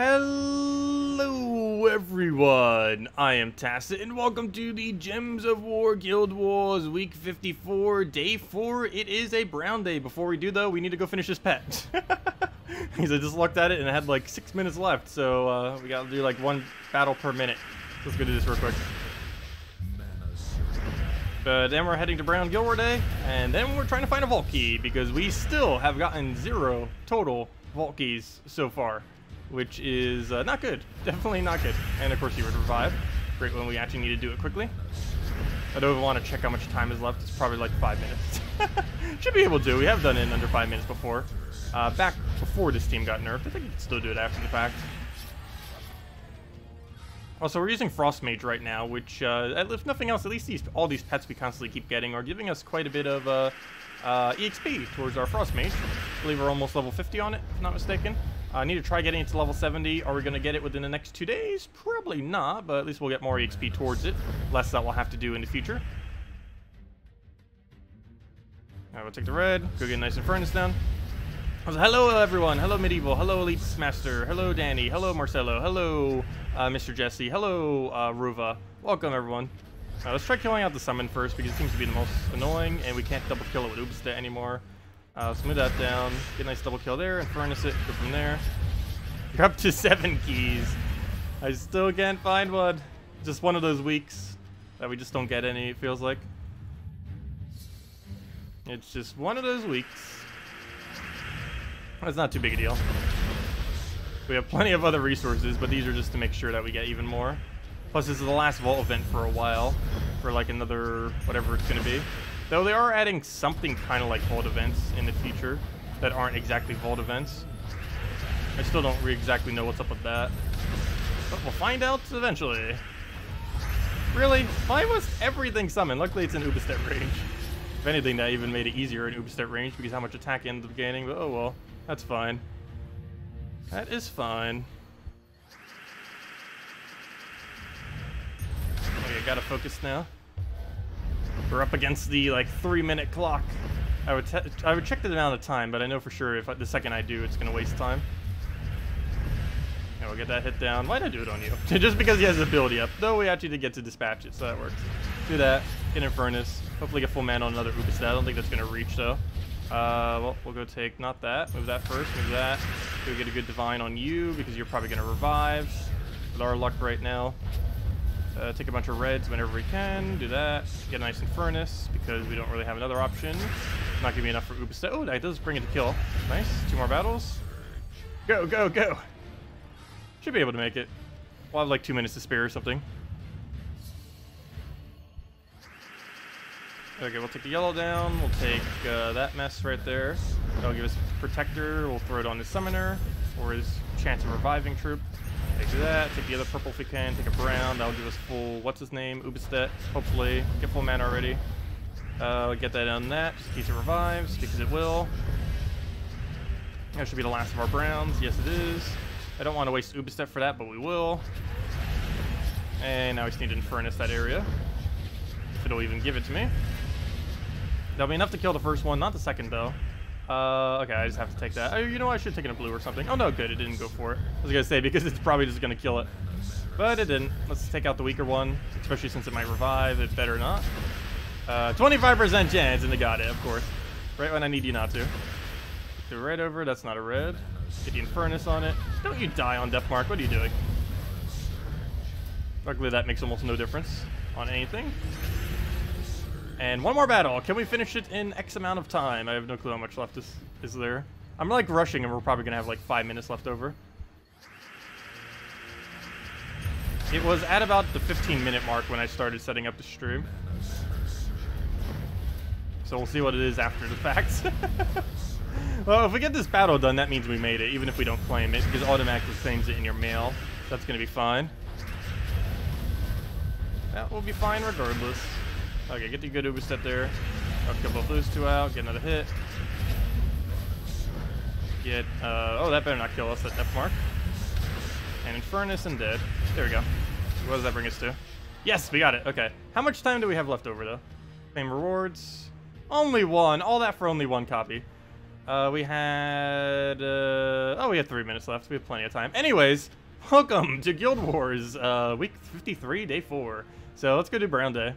Hello everyone, I am Tacit and welcome to the Gems of War Guild Wars week 54, day 4. It is a brown day. Before we do though, we need to go finish this pet. Because I just looked at it and I had like 6 minutes left, so we gotta do like one battle per minute. Let's go do this real quick. But then we're heading to Brown Guild War Day, and then we're trying to find a Vault Key, because we still have gotten 0 total Vault Keys so far. Which is not good. Definitely not good. And of course you would revive. Great when we actually need to do it quickly. I don't even want to check how much time is left. It's probably like 5 minutes. Should be able to. We have done it in under 5 minutes before. Back before this team got nerfed. I think we can still do it after the fact. Also, we're using Frost Mage right now, which, if nothing else, at least all these pets we constantly keep getting are giving us quite a bit of EXP towards our Frost Mage. I believe we're almost level 50 on it, if I'm not mistaken. I need to try getting it to level 70. Are we going to get it within the next 2 days? Probably not, but at least we'll get more EXP towards it. Less that we'll have to do in the future. Alright, we'll take the red. Go get a nice Infernus down. Hello everyone. Hello Medieval. Hello Elite Master. Hello Danny. Hello Marcelo. Hello Mr. Jesse. Hello Ruva. Welcome everyone. Let's try killing out the summon first because it seems to be the most annoying and we can't double kill it with Ubsta anymore. Let's move that down, get a nice double kill there, and furnace it, go from there. You're up to 7 keys. I still can't find one. Just one of those weeks that we just don't get any, it feels like. It's just one of those weeks. It's not too big a deal. We have plenty of other resources, but these are just to make sure that we get even more. Plus, this is the last vault event for a while, for like another, whatever it's going to be. Though they are adding something kind of like vault events in the future that aren't exactly vault events. I still don't exactly know what's up with that. But we'll find out eventually. Really? Why was everything summoned? Luckily it's in Ubistet range. If anything, that even made it easier in Ubistet range because how much attack it ended up gaining. But oh well, that's fine. That is fine. Okay, gotta focus now. We're up against the like 3 minute clock. I would check the amount of time, but I know for sure if the second I do, it's gonna waste time. And we'll get that hit down. Why'd I do it on you? Just because he has the ability up. Though we actually did get to dispatch it, so that works. Do that. Get Infernus. Hopefully get full mana on another Ubistat. I don't think that's gonna reach though. Well, we'll go take not that. Move that first. Move that. We'll get a good divine on you because you're probably gonna revive. With our luck right now. Take a bunch of reds whenever we can, do that, get a nice Infernus, because we don't really have another option. Not gonna be enough for Ubistat. Oh, that does bring it to kill. Nice, 2 more battles. Go, go, go! Should be able to make it. We'll have like 2 minutes to spare or something. Okay, we'll take the yellow down, we'll take that mess right there. That'll give us Protector, we'll throw it on the Summoner, or his chance of reviving troop. Take that, take the other purple if we can, take a brown, that'll give us full, what's his name, Ubistat, hopefully, get full mana already. Get that on that, just in case it revives, because it will. That should be the last of our browns, yes it is. I don't want to waste Ubistat for that, but we will. And now we just need to Infernus that area, if it'll even give it to me. That'll be enough to kill the first one, not the second though. Okay, I just have to take that. Oh, you know what? I should have taken a blue or something. Oh, no, good. It didn't go for it. I was going to say, because it's probably just going to kill it. But it didn't. Let's take out the weaker one, especially since it might revive. It better not. 25% chance, and they got it, of course. Right when I need you not to. Do right over. That's not a red. Get the Infernus on it. Don't you die on Deathmark. What are you doing? Luckily, that makes almost no difference on anything. And 1 more battle. Can we finish it in X amount of time? I have no clue how much left is there. I'm like rushing and we're probably going to have like 5 minutes left over. It was at about the 15-minute mark when I started setting up the stream. So we'll see what it is after the fact. Well, if we get this battle done, that means we made it, even if we don't claim it, because automatically claims it in your mail. So that's going to be fine. That will be fine regardless. Okay, get the good Ubistat there. I'll kill both those 2 out, get another hit. Get, oh, that better not kill us at Death Mark. And Infernus and dead. There we go. What does that bring us to? Yes, we got it. Okay. How much time do we have left over, though? Same rewards. Only 1. All that for only 1 copy. We had 3 minutes left. We have plenty of time. Anyways, welcome to Guild Wars, week 53, day 4. So let's go do Brown Day.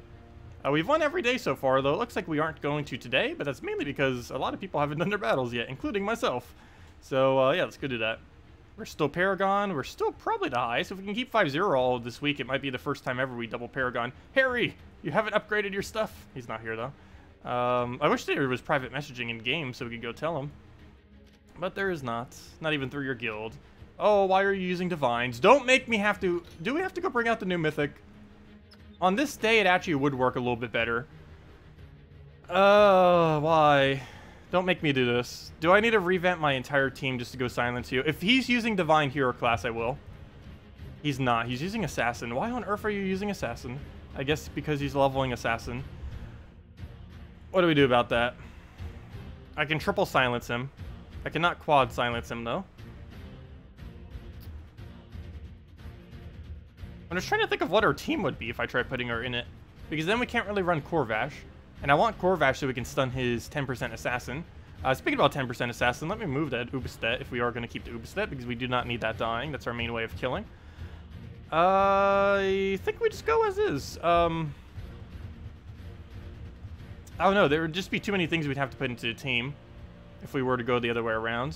We've won every day so far, though it looks like we aren't going to today, but that's mainly because a lot of people haven't done their battles yet, including myself. So yeah, let's go do that. We're still Paragon. We're still probably the high, so if we can keep 5-0 all this week, it might be the first time ever we double Paragon. Harry, you haven't upgraded your stuff. He's not here, though. I wish there was private messaging in-game so we could go tell him. But there is not. Not even through your guild. Oh, why are you using Divines? Don't make me have to... Do we have to go bring out the new Mythic? On this day, it actually would work a little bit better. Why? Don't make me do this. Do I need to revamp my entire team just to go silence you? If he's using Divine Hero class, I will. He's not. He's using Assassin. Why on earth are you using Assassin? I guess because he's leveling Assassin. What do we do about that? I can triple silence him. I cannot quad silence him, though. I'm just trying to think of what our team would be if I try putting her in it. Because then we can't really run Korvash. And I want Korvash so we can stun his 10% Assassin. Speaking about 10% Assassin, let me move that Ubistet if we are going to keep the Ubistet. Because we do not need that dying. That's our main way of killing. I think we just go as is. I don't know. There would just be too many things we'd have to put into the team if we were to go the other way around.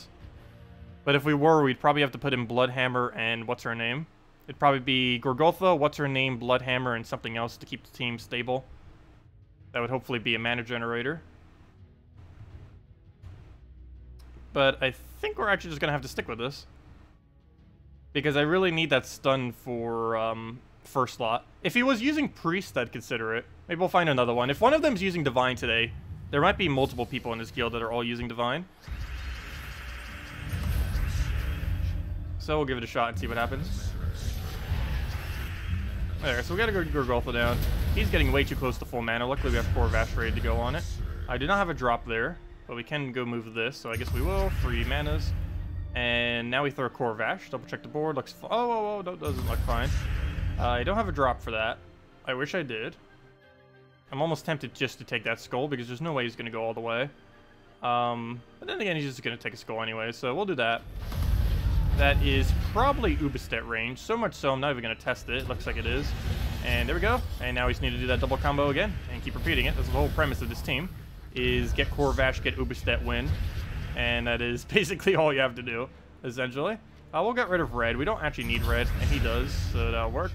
But if we were, we'd probably have to put in Bloodhammer and what's-her-name. It'd probably be Gorgotha, what's-her-name, Bloodhammer, and something else to keep the team stable. That would hopefully be a mana generator. But I think we're actually just going to have to stick with this. Because I really need that stun for first slot. If he was using Priest, I'd consider it. Maybe we'll find another one. If one of them's using Divine today, there might be multiple people in this guild that are all using Divine. So we'll give it a shot and see what happens. There, so we gotta go Gorgotha down. He's getting way too close to full mana. Luckily we have Korvash ready to go on it. I do not have a drop there, but we can go move this, so I guess we will. 3 manas. And now we throw Korvash. Double check the board. Looks fine. Oh, that doesn't look fine. I don't have a drop for that. I wish I did. I'm almost tempted just to take that skull because there's no way he's going to go all the way. But then again, he's just going to take a skull anyway, so we'll do that. That is probably Ubistet range, so much so I'm not even going to test it. It looks like it is. And there we go. And now we just need to do that double combo again and keep repeating it. That's the whole premise of this team, is get Korvash, get Ubistet, win. And that is basically all you have to do, essentially. We'll get rid of red. We don't actually need red, and he does, so that'll work.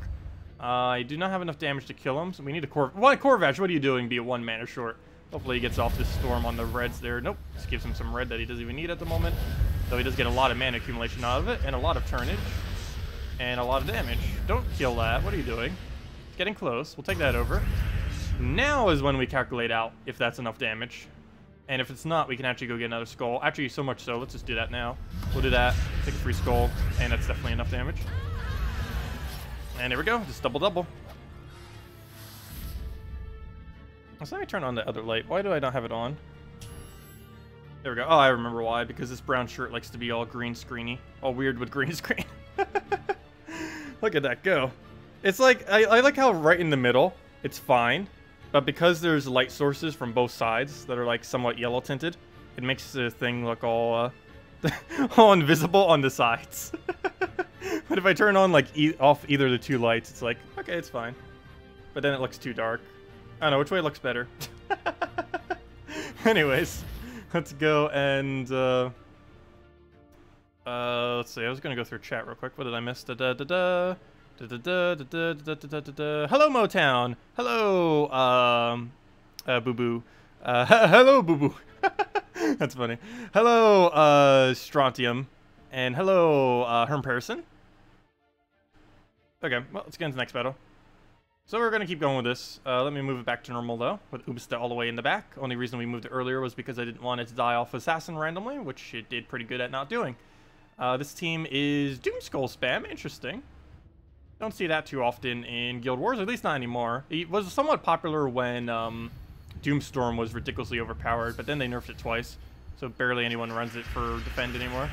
I do not have enough damage to kill him, so we need a Korvash. What, Korvash, what are you doing? Be a 1 mana short. Hopefully he gets off this storm on the reds there. Nope, just gives him some red that he doesn't even need at the moment. Though he does get a lot of mana accumulation out of it, and a lot of turnage, and a lot of damage. Don't kill that. What are you doing? It's getting close. We'll take that over. Now is when we calculate out if that's enough damage. And if it's not, we can actually go get another skull. Actually, so much so, let's just do that now. We'll do that, take a free skull, and that's definitely enough damage. And there we go, just double-double. So let me turn on the other light. Why do I not have it on? There we go. Oh, I remember why. Because this brown shirt likes to be all green screeny. All weird with green screen. Look at that go. It's like, I like how right in the middle, it's fine. But because there's light sources from both sides that are like somewhat yellow tinted, it makes the thing look all, all invisible on the sides. But if I turn on like off either of the two lights, it's like, okay, it's fine. But then it looks too dark. I don't know which way it looks better. Anyways, let's go and let's see. I was gonna go through chat real quick. What did I miss? Hello Motown. Hello Boo Boo. Hello Boo Boo. That's funny. Hello Strontium. And hello, Herm Person. Okay, well, let's get into the next battle. So we're going to keep going with this. Let me move it back to normal, though, with Ubistet all the way in the back. Only reason we moved it earlier was because I didn't want it to die off Assassin randomly, which it did pretty good at not doing. This team is Doomskull Spam. Interesting. Don't see that too often in Guild Wars, at least not anymore. It was somewhat popular when Doomstorm was ridiculously overpowered, but then they nerfed it twice, so barely anyone runs it for defend anymore.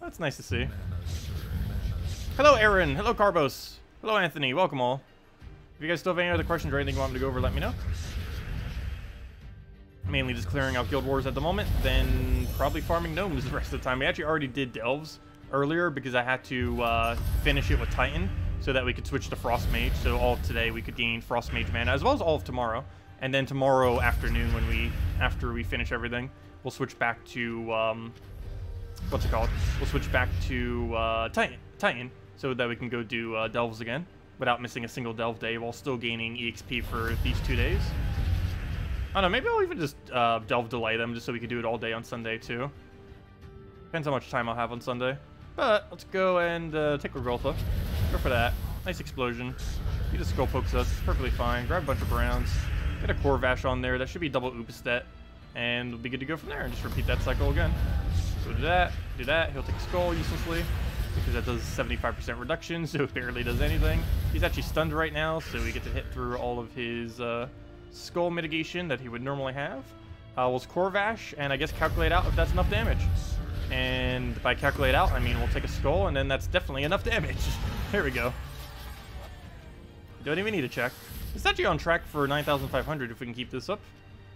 That's nice to see. Hello, Aaron. Hello, Carbos. Hello, Anthony. Welcome all. If you guys still have any other questions or anything you want me to go over, let me know. Mainly just clearing out Guild Wars at the moment. Then probably farming gnomes the rest of the time. We actually already did delves earlier because I had to finish it with Titan so that we could switch to Frost Mage. So all of today we could gain Frost Mage mana, as well as all of tomorrow. And then tomorrow afternoon, when after we finish everything, we'll switch back to We'll switch back to Titan so that we can go do delves again without missing a single delve day, while still gaining EXP for these 2 days. I don't know, maybe I'll even just delve delay them just so we can do it all day on Sunday too. Depends how much time I'll have on Sunday. But let's go and take Regoltha. Go for that. Nice explosion. He just skull pokes us. It's perfectly fine. Grab a bunch of browns. Get a Korvash on there. That should be double Upistet. And we'll be good to go from there and just repeat that cycle again. So do that. Do that. He'll take skull uselessly, because that does 75% reduction, so it barely does anything. He's actually stunned right now, so we get to hit through all of his skull mitigation that he would normally have. We'll Korvash, and I guess calculate out if that's enough damage. And by calculate out, I mean we'll take a skull, and then that's definitely enough damage. Here we go. Don't even need to check. It's actually on track for 9,500 if we can keep this up.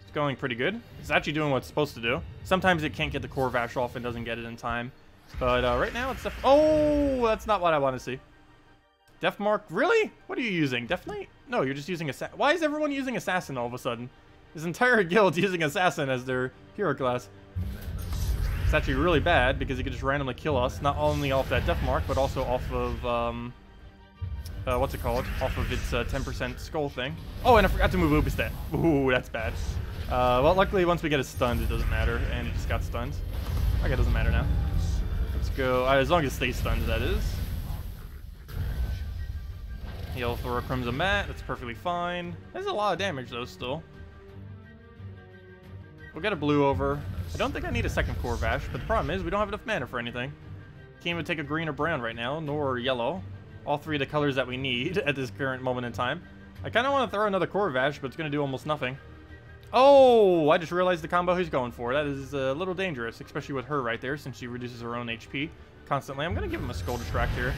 It's going pretty good. It's actually doing what it's supposed to do. Sometimes it can't get the Korvash off and doesn't get it in time. But right now it's oh, that's not what I want to see. Deathmark, really? What are you using? Death Knight? No, you're just using Assassin. Why is everyone using Assassin all of a sudden? This entire guild's using Assassin as their hero class. It's actually really bad because it could just randomly kill us, not only off that Deathmark, but also off of, off of its 10% skull thing. Oh, and I forgot to move Upistet. Ooh, that's bad. Well, luckily once we get it stunned, it doesn't matter, and it just got stunned. Okay, it doesn't matter now. Let's go, as long as it stays stunned, that is. He'll throw a Crimson Mat, that's perfectly fine. There's a lot of damage though, still. We'll get a blue over. I don't think I need a second Korvash, but the problem is we don't have enough mana for anything. Can't even take a green or brown right now, nor yellow. All three of the colors that we need at this current moment in time. I kind of want to throw another Korvash, but it's going to do almost nothing. Oh, I just realized the combo he's going for. That is a little dangerous, especially with her right there, since she reduces her own HP constantly. I'm going to give him a Skull Distract here,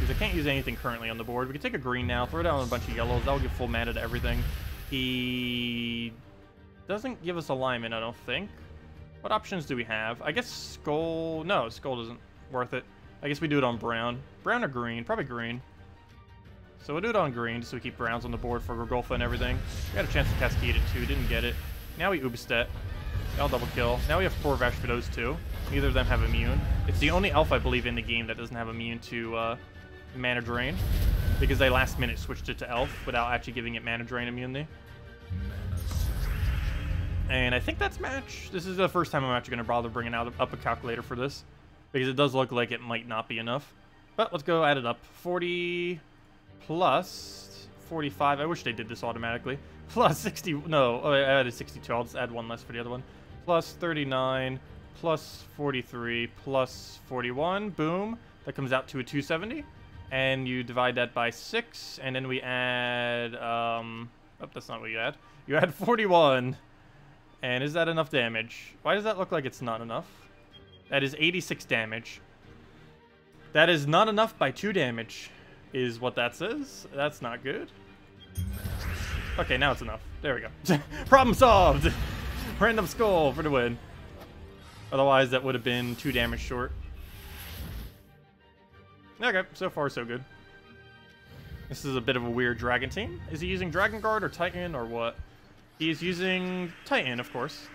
because I can't use anything currently on the board. We can take a green now, throw down a bunch of yellows. That'll give full mana to everything. He doesn't give us alignment, I don't think. What options do we have? I guess Skull... No, Skull isn't worth it. I guess we do it on brown. Brown or green? Probably green. So we'll do it on green, so we keep browns on the board for Regoltha and everything. We got a chance to Cascade it too, didn't get it. Now we Upistet. That'll double kill. Now we have Korvash for those two. Neither of them have immune. It's the only elf, I believe, in the game that doesn't have immune to mana drain, because they last minute switched it to elf without actually giving it mana drain immunity. And I think that's match. This is the first time I'm actually going to bother bringing up a calculator for this, because it does look like it might not be enough. But let's go add it up. 40 plus 45. I wish they did this automatically. Plus 60. No, I added 62. I'll just add one less for the other one. Plus 39, plus 43, plus 41. Boom. That comes out to a 270. And you divide that by 6. And then we add... oh, that's not what you add. You add 41. And is that enough damage? Why does that look like it's not enough? That is 86 damage. That is not enough by 2 damage, is what that says. That's not good. Okay, now it's enough. There we go. Problem solved! Random skull for the win. Otherwise, that would have been 2 damage short. Okay, so far so good. This is a bit of a weird dragon team. Is he using Dragon Guard or Titan or what? He's using Titan, of course.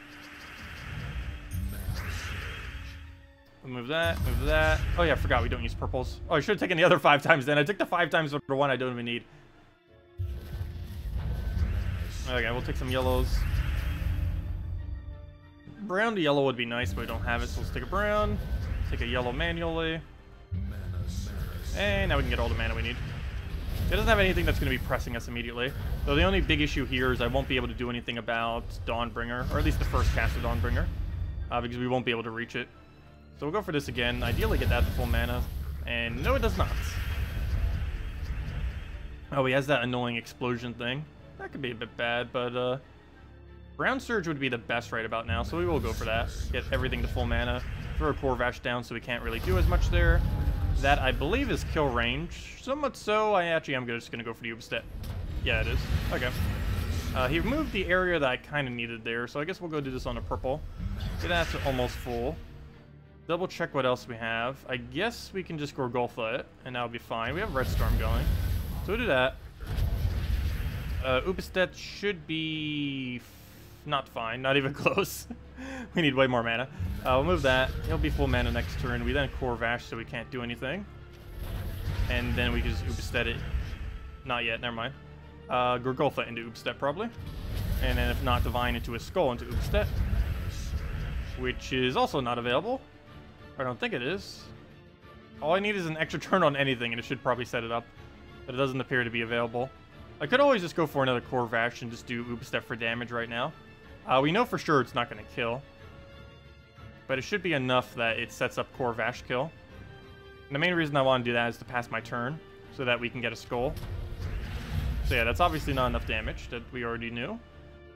Move that, move that. Oh yeah, I forgot we don't use purples. Oh, I should have taken the other 5 times then. I took the 5 times for one I don't even need. Okay, we'll take some yellows. Brown to yellow would be nice, but we don't have it, so let's take a brown. Take a yellow manually. And now we can get all the mana we need. It doesn't have anything that's going to be pressing us immediately. Though the only big issue here is I won't be able to do anything about Dawnbringer, or at least the first cast of Dawnbringer, because we won't be able to reach it. So we'll go for this again, ideally get that to full mana, and no it does not. Oh, he has that annoying explosion thing. That could be a bit bad, but Brown Surge would be the best right about now, so we will go for that. Get everything to full mana, throw a Korvash down so we can't really do as much there. That, I believe, is kill range. Somewhat so, I actually am just going to go for the Upistet. Yeah, it is. Okay. He moved the area that I kind of needed there, so I guess we'll go do this on a purple. So that's almost full. Double check what else we have. I guess we can just Gorgulfa it, and that'll be fine. We have Red Storm going, so we'll do that. Upastet should be not fine, not even close. We need way more mana. We'll move that. He'll be full mana next turn. We then Korvash, so we can't do anything. And then we can just Upastet it. Not yet, never mind. Gorgulfa into Upastet probably. And then if not, Divine into a Skull into Upastet, which is also not available. I don't think it is. All I need is an extra turn on anything, and it should probably set it up. But it doesn't appear to be available. I could always just go for another Korvash and just do Upastet for damage right now. We know for sure it's not going to kill. But it should be enough that it sets up Korvash kill. And the main reason I want to do that is to pass my turn, so that we can get a Skull. So yeah, that's obviously not enough damage that we already knew.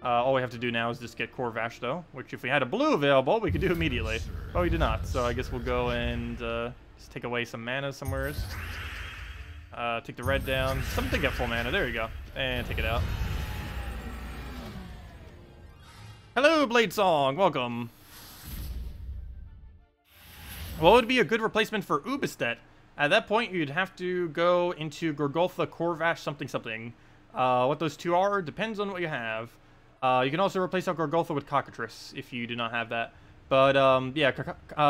All we have to do now is just get Korvash though, which if we had a blue available, we could do immediately. But we do not, so I guess we'll go and just take away some mana somewhere. Take the red down. Something get full mana, there you go. And take it out. Hello, Bladesong, welcome. What would be a good replacement for Upastet? At that point, you'd have to go into Gorgulfa, Korvash, something, something. What those two are depends on what you have. You can also replace out Gorgulfa with Cockatrice if you do not have that. But yeah,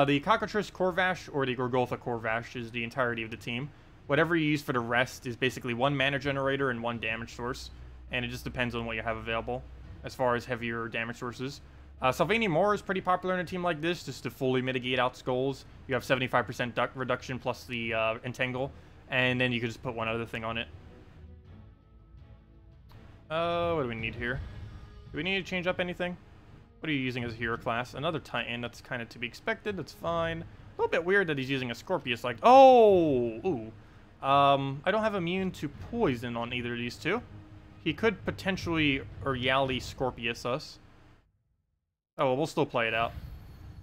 the Cockatrice Korvash or the Gorgulfa Korvash is the entirety of the team. Whatever you use for the rest is basically one mana generator and one damage source. And it just depends on what you have available as far as heavier damage sources. Sylvani Moor is pretty popular in a team like this, just to fully mitigate out Skulls. You have 75% reduction plus the Entangle, and then you can just put one other thing on it. What do we need here? Do we need to change up anything? What are you using as a hero class? Another Titan, that's kind of to be expected, that's fine. A little bit weird that he's using a Scorpius, like, oh! Ooh. I don't have immune to poison on either of these two. He could potentially Yali Scorpius us. Oh, well, we'll still play it out.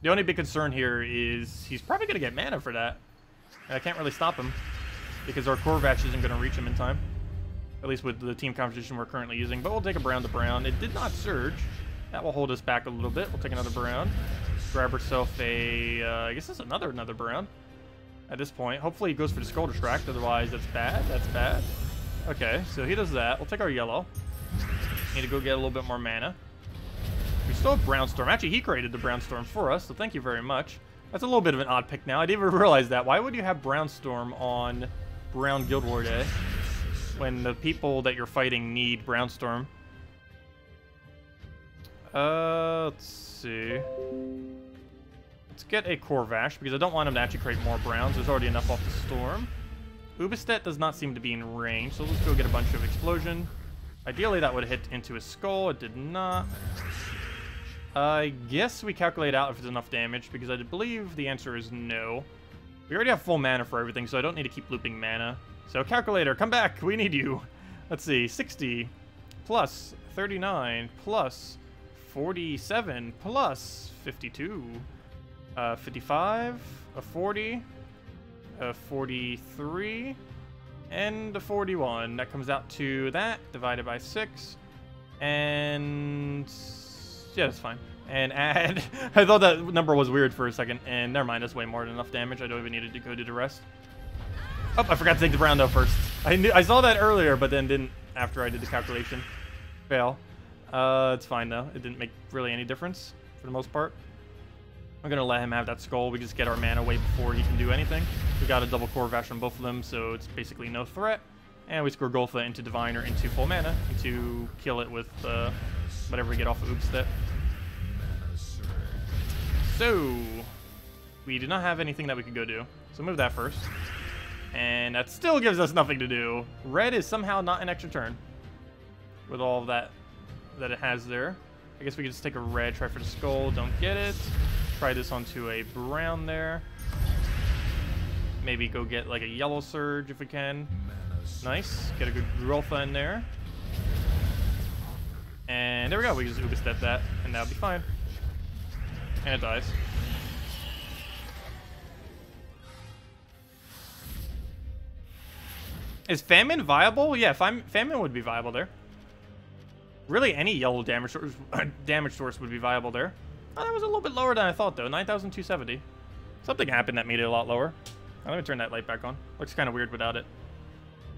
The only big concern here is he's probably going to get mana for that. And I can't really stop him because our Korvash isn't going to reach him in time. At least with the team composition we're currently using. But we'll take a brown to brown. It did not surge. That will hold us back a little bit. We'll take another brown. Grab herself a... I guess that's another brown at this point. Hopefully he goes for the Skull Distract. Otherwise, that's bad. That's bad. Okay, so he does that. We'll take our yellow. Need to go get a little bit more mana. We still have Brownstorm. Actually, he created the Brownstorm for us, so thank you very much. That's a little bit of an odd pick now. I didn't even realize that. Why would you have Brownstorm on Brown Guild War Day when the people that you're fighting need Brownstorm? Let's see. Let's get a Korvash, because I don't want him to actually create more Browns. There's already enough off the Storm. Upastet does not seem to be in range, so let's go get a bunch of Explosion. Ideally, that would hit into his Skull. It did not. I guess we calculate out if it's enough damage, because I believe the answer is no. We already have full mana for everything, so I don't need to keep looping mana. So calculator, come back! We need you! Let's see, 60 plus 39 plus 47 plus 52. 55, a 40, a 43, and a 41. That comes out to that, divided by 6, and... yeah, that's fine. And add... I thought that number was weird for a second. And never mind, that's way more than enough damage. I don't even need to go do the rest. Oh, I forgot to take the brown though first. I saw that earlier, but then didn't after I did the calculation. Fail. It's fine though. It didn't make really any difference for the most part. I'm going to let him have that Skull. We just get our mana way before he can do anything. We got a double Korvash on both of them, so it's basically no threat. And we score Gorgulfa into Divine or into full mana to kill it with... whatever we get off of Upastet. So, we do not have anything that we could go do. So move that first. And that still gives us nothing to do. Red is somehow not an extra turn with all of that it has there. I guess we could just take a red, try for the Skull, don't get it. Try this onto a brown there. Maybe go get like a yellow surge if we can. Nice, get a good Gorgulfa in there. And there we go, we just Upastet that, and that'll be fine. And it dies. Is Famine viable? Yeah, Famine would be viable there. Really, any yellow damage source would be viable there. Oh, that was a little bit lower than I thought, though. 9,270. Something happened that made it a lot lower. Now, let me turn that light back on. Looks kind of weird without it.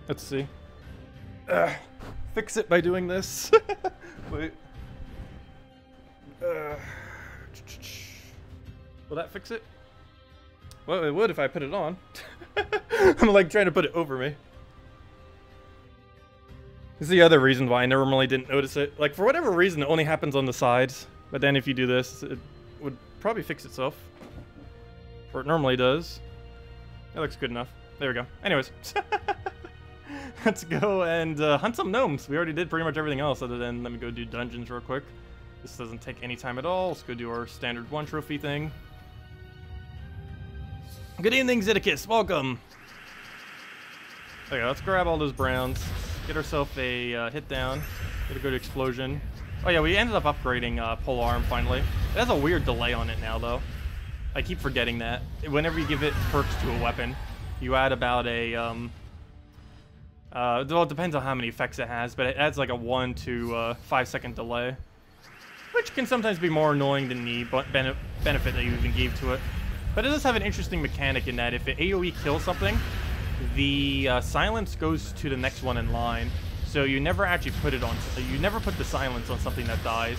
Let's see. Fix it by doing this. Wait. Will that fix it? Well, it would if I put it on. I'm like trying to put it over me. This is the other reason why I normally didn't notice it. Like, for whatever reason, it only happens on the sides. But then if you do this, it would probably fix itself. Or it normally does. That looks good enough. There we go. Anyways. Let's go and hunt some gnomes. We already did pretty much everything else other than let me go do dungeons real quick. This doesn't take any time at all. Let's go do our standard one trophy thing. Good evening, Zitticus. Welcome. Okay, let's grab all those browns. Get ourselves a hit down. Gotta go to explosion. Oh yeah, we ended up upgrading Polearm finally. It has a weird delay on it now though. I keep forgetting that. Whenever you give it perks to a weapon, you add about a well, it depends on how many effects it has, but it adds like a 1 to 5 second delay, which can sometimes be more annoying than the benefit that you even gave to it. But it does have an interesting mechanic in that if it AoE kills something, the silence goes to the next one in line. So you never actually put it on. You never put the silence on something that dies,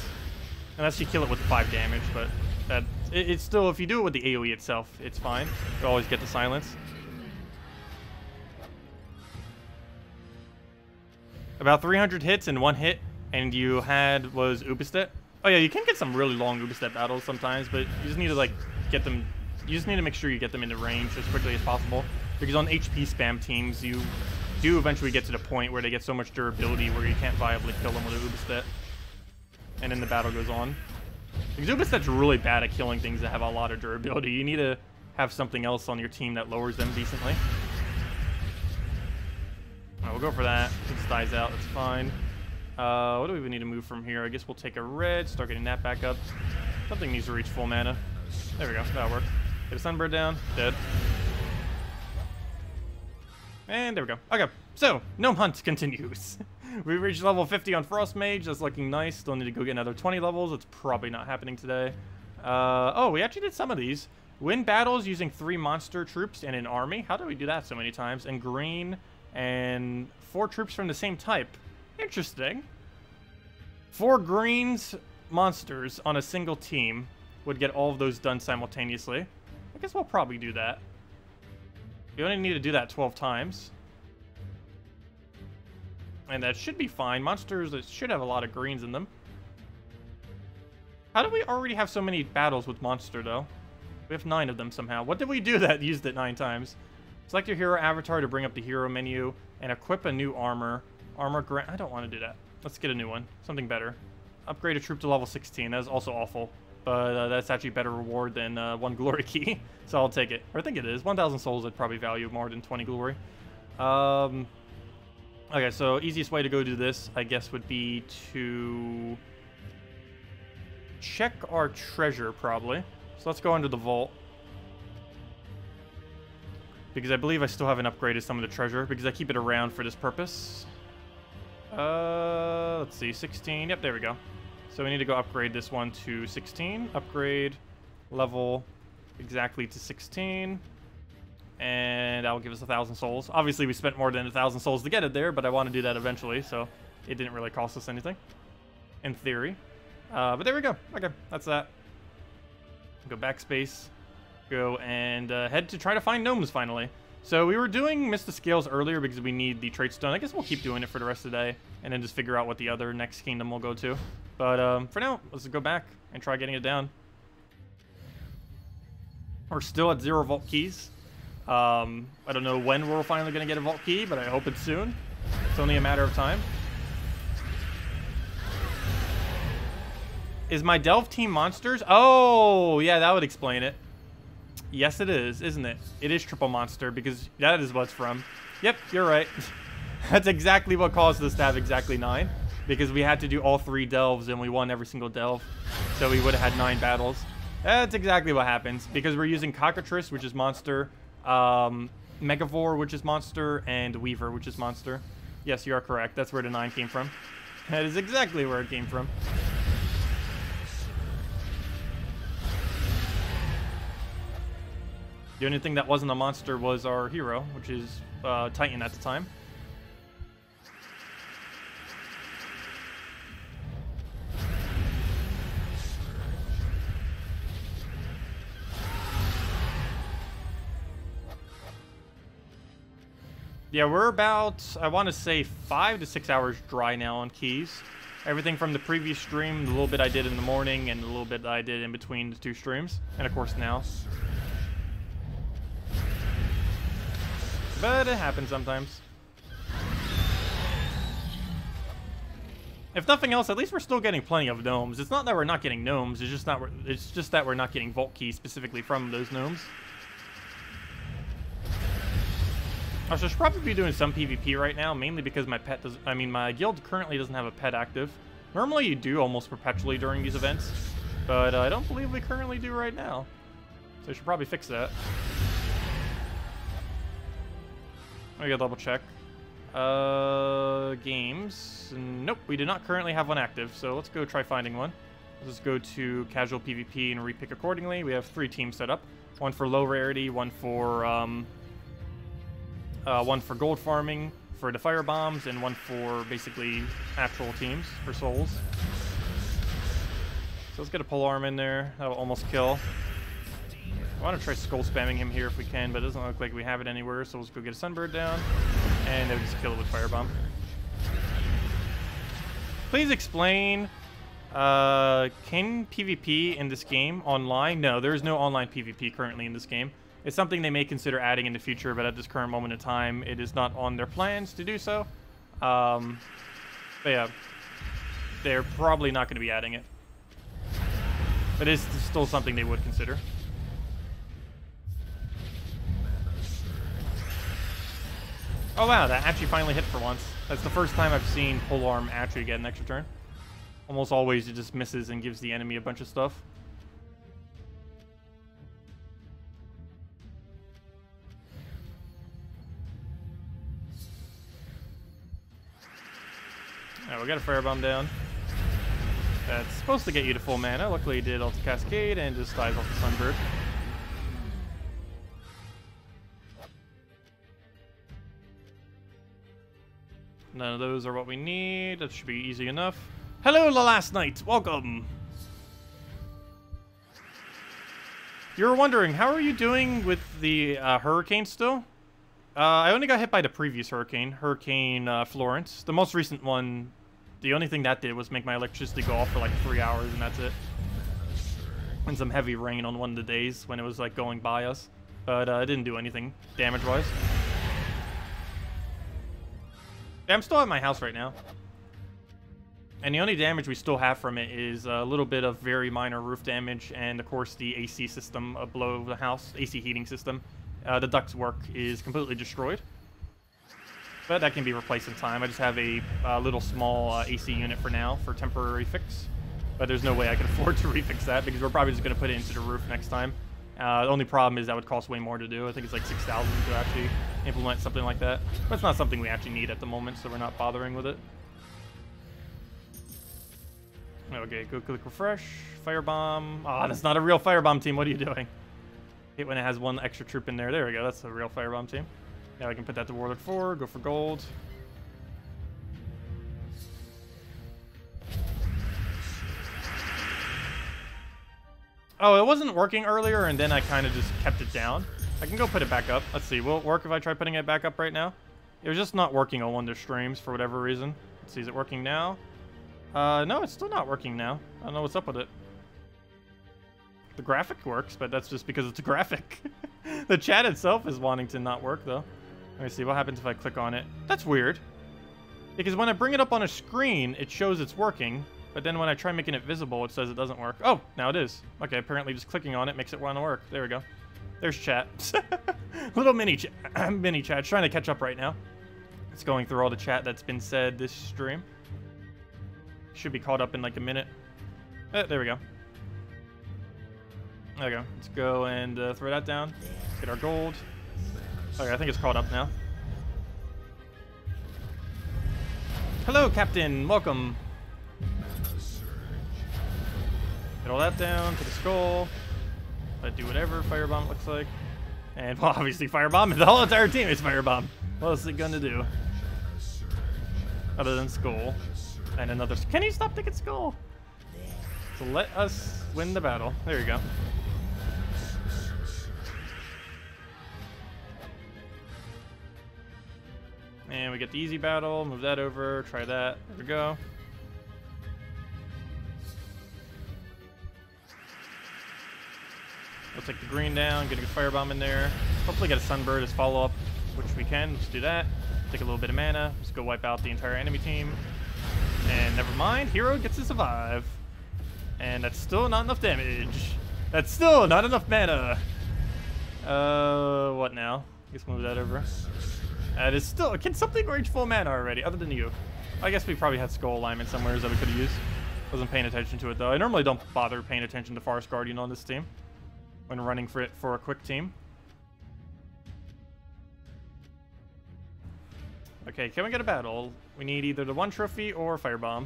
unless you kill it with 5 damage. But that it's still, if you do it with the AoE itself, it's fine. You always get the silence. About 300 hits in one hit, and you had was Ubistet. Oh yeah, you can get some really long Ubistet battles sometimes, but you just need to like get them. You just need to make sure you get them into range as quickly as possible, because on HP spam teams you do eventually get to the point where they get so much durability where you can't viably kill them with an Ubistet, and then the battle goes on. Because Ubistet's really bad at killing things that have a lot of durability. You need to have something else on your team that lowers them decently. Right, we'll go for that. It dies out. That's fine. What do we even need to move from here? I guess we'll take a red, start getting that back up. Something needs to reach full mana. There we go. That'll work. Get a sunbird down. Dead. And there we go. Okay. So, gnome hunt continues. We reached level 50 on Frostmage. That's looking nice. Still need to go get another 20 levels. It's probably not happening today. Oh, we actually did some of these. Win battles using 3 monster troops and an army. How did we do that so many times? And green... and 4 troops from the same type. Interesting. 4 green monsters on a single team would get all of those done simultaneously. I guess we'll probably do that. You only need to do that 12 times. And that should be fine. Monsters that should have a lot of greens in them. How do we already have so many battles with monster, though? We have 9 of them somehow. What did we do that used it 9 times? Select your hero avatar to bring up the hero menu and equip a new armor. I don't want to do that. Let's get a new one. Something better. Upgrade a troop to level 16. That is also awful. But that's actually a better reward than 1 glory key. So I'll take it. Or I think it is. 1,000 souls I'd probably value more than 20 glory. Okay, so easiest way to go do this, I guess, would be to check our treasure, probably. So let's go under the vault. Because I believe I still haven't upgraded some of the treasure, because I keep it around for this purpose. Let's see, 16. Yep, there we go. So we need to go upgrade this one to 16. Upgrade level exactly to 16. And that will give us 1,000 souls. Obviously, we spent more than 1,000 souls to get it there, but I want to do that eventually, so it didn't really cost us anything, in theory. But there we go. Okay, that's that. Go backspace. Go and head to try to find gnomes finally. So we were doing Mist of Scales earlier because we need the trait stone. I guess we'll keep doing it for the rest of the day and then just figure out what the other next kingdom we'll go to. But for now, let's go back and try getting it down. We're still at 0 vault keys. I don't know when we're finally going to get a vault key, but I hope it's soon. It's only a matter of time. Is my delve team monsters? Oh, yeah, that would explain it. Yes, it is, isn't it? It is triple monster because that is what's from. Yep, you're right. That's exactly what caused us to have exactly 9, because we had to do all 3 delves and we won every single delve. So we would have had 9 battles. That's exactly what happens because we're using Cockatrice, which is monster, Megavore, which is monster, and Weaver, which is monster. Yes, you are correct. That's where the 9 came from. That is exactly where it came from. The only thing that wasn't a monster was our hero, which is Titan at the time. Yeah, we're about, I want to say, 5 to 6 hours dry now on keys. Everything from the previous stream, the little bit I did in the morning, and the little bit that I did in between the two streams, and of course now. But it happens sometimes. If nothing else, at least we're still getting plenty of gnomes. It's not that we're not getting gnomes, it's just that we're not getting vault keys specifically from those gnomes. I should probably be doing some PvP right now, mainly because my pet doesn't, I mean, my guild currently doesn't have a pet active. Normally you do almost perpetually during these events, but I don't believe we currently do right now. So I should probably fix that. I gotta double check. Games. Nope, we do not currently have one active, so let's go try finding one. Let's go to casual PvP and repick accordingly. We have 3 teams set up. One for low rarity, one for gold farming, for the fire bombs, and one for basically actual teams for souls. So let's get a polearm in there. That'll almost kill. I want to try skull spamming him here if we can, but it doesn't look like we have it anywhere. So let's go get a sunbird down, and then we just kill it with fire bomb. Please explain. Can PvP in this game online? No, there is no online PvP currently in this game. It's something they may consider adding in the future, but at this current moment in time, it is not on their plans to do so. But yeah, they're probably not going to be adding it. But it's still something they would consider. Oh wow, that actually finally hit for once. That's the first time I've seen polearm actually get an extra turn. Almost always it just misses and gives the enemy a bunch of stuff. Alright, we got a fire bomb down. That's supposed to get you to full mana. Luckily he did Ultra Cascade and just dies off the Sunbird. None of those are what we need. That should be easy enough. Hello, the Last Knight. Welcome. You were wondering, how are you doing with the hurricane still? I only got hit by the previous hurricane, Hurricane Florence. The most recent one, the only thing that did was make my electricity go off for like 3 hours, and that's it. And some heavy rain on one of the days when it was like going by us. But it didn't do anything damage-wise. Yeah, I'm still at my house right now. And the only damage we still have from it is a little bit of very minor roof damage and, of course, the AC system below the house, AC heating system. The ductwork is completely destroyed, but that can be replaced in time. I just have a little small AC unit for now for temporary fix, but there's no way I can afford to refix that because we're probably just going to put it into the roof next time. The only problem is that would cost way more to do. I think it's like $6,000 to actually implement something like that, but it's not something we actually need at the moment, so we're not bothering with it. Okay, go click refresh, firebomb. Ah, that's not a real firebomb team. What are you doing? Hate when it has one extra troop in there. There we go. That's a real firebomb team. Now I can put that to Warlord 4. Go for gold. Oh, it wasn't working earlier, and then I kind of just kept it down. I can go put it back up. Let's see. Will it work if I try putting it back up right now? It was just not working on one of their streams for whatever reason. Let's see. Is it working now? No, it's still not working now. I don't know what's up with it. The graphic works, but that's just because it's a graphic. The chat itself is wanting to not work, though. Let me see what happens if I click on it. That's weird. Because when I bring it up on a screen, it shows it's working. But then when I try making it visible, it says it doesn't work. Oh, now it is. Okay, apparently just clicking on it makes it want to work. There we go. There's chat. Little mini chat. It's trying to catch up right now. It's going through all the chat that's been said this stream. Should be caught up in like a minute. There we go. Okay, let's go and throw that down. Get our gold. Okay, I think it's caught up now. Hello, Captain. Welcome. Get all that down. Put a skull. Let do whatever firebomb looks like. And well, obviously firebomb, and the whole entire team is firebomb. What else is it gonna do? Other than skull. And another, can you stop thinking skull? So let us win the battle. There you go. And we get the easy battle, move that over, try that, there we go. We'll take the green down, get a good firebomb in there. Hopefully get a sunbird as follow-up, which we can. Let's do that. Take a little bit of mana, just go wipe out the entire enemy team. And never mind, hero gets to survive. And that's still not enough damage. That's still not enough mana. What now? I guess move that over. That is still, can something reach full mana already, other than you? I guess we probably had skull alignment somewhere that we could have used. Wasn't paying attention to it though. I normally don't bother paying attention to Forest Guardian on this team when running for it for a quick team. Okay, can we get a battle? We need either the one trophy or firebomb.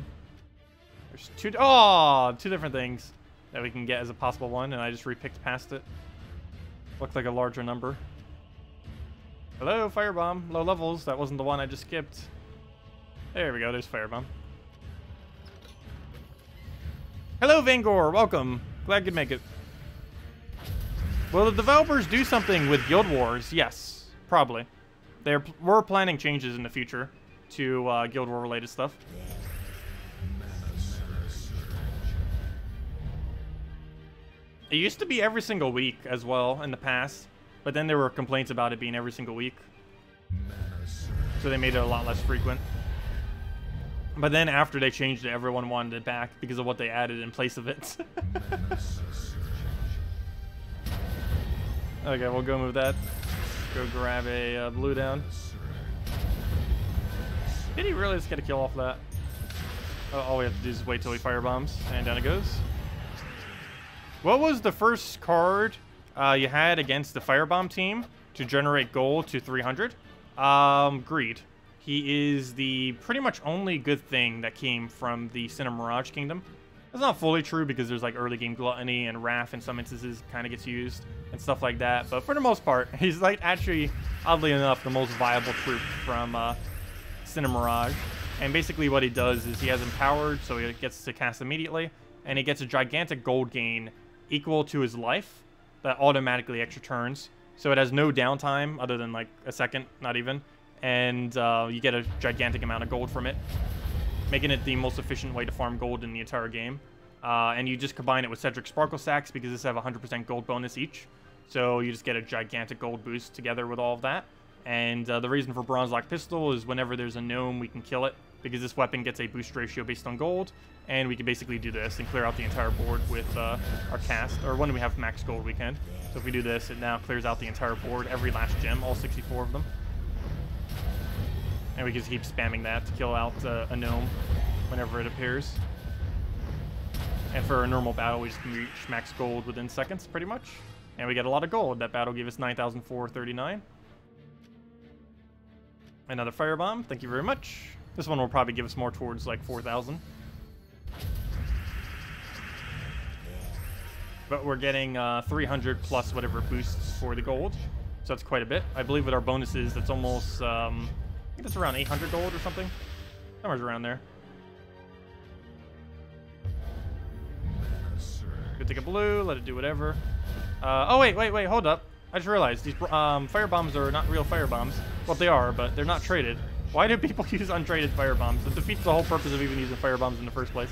There's two different things that we can get as a possible one, and I just repicked past it. Looks like a larger number. Hello, firebomb. Low levels. That wasn't the one I just skipped. There we go. There's firebomb. Hello, Vangor. Welcome. Glad you could make it. Will the developers do something with Guild Wars? Yes, probably. We're planning changes in the future to Guild War related stuff. It used to be every single week as well in the past. But then there were complaints about it being every single week. So they made it a lot less frequent. But then after they changed it, everyone wanted it back because of what they added in place of it. Okay, we'll go move that. Go grab a blue down. Did he really just get a kill off that? All we have to do is wait till he firebombs. And down it goes. What was the first card you had against the firebomb team to generate gold to 300? Greed. He is the pretty much only good thing that came from the Sinnoh Mirage Kingdom. That's not fully true because there's like early game Gluttony and Wrath in some instances kind of gets used and stuff like that. But for the most part, he's like actually, oddly enough, the most viable troop from Sinnoh Mirage. And basically what he does is he has empowered, so he gets to cast immediately. And he gets a gigantic gold gain equal to his life. That automatically extra turns, so it has no downtime other than like a second, not even, and you get a gigantic amount of gold from it, making it the most efficient way to farm gold in the entire game. And you just combine it with Cedric Sparkle Sacks because these have 100% gold bonus each, so you just get a gigantic gold boost together with all of that. And the reason for Bronze Lock Pistol is whenever there's a gnome, we can kill it because this weapon gets a boost ratio based on gold, and we can basically do this and clear out the entire board with our cast, or when we have max gold we can. So if we do this, it now clears out the entire board, every last gem, all 64 of them. And we just keep spamming that to kill out a gnome whenever it appears. And for a normal battle, we just reach max gold within seconds, pretty much. And we get a lot of gold. That battle gave us 9,439. Another firebomb, thank you very much. This one will probably give us more towards like 4,000. But we're getting 300 plus whatever boosts for the gold. So that's quite a bit. I believe with our bonuses, that's almost, I think that's around 800 gold or something. Somewhere's around there. Go take a blue, let it do whatever. Oh, wait, hold up. I just realized these firebombs are not real firebombs. Well, they are, but they're not traded. Why do people use untraded firebombs? It defeats the whole purpose of even using firebombs in the first place.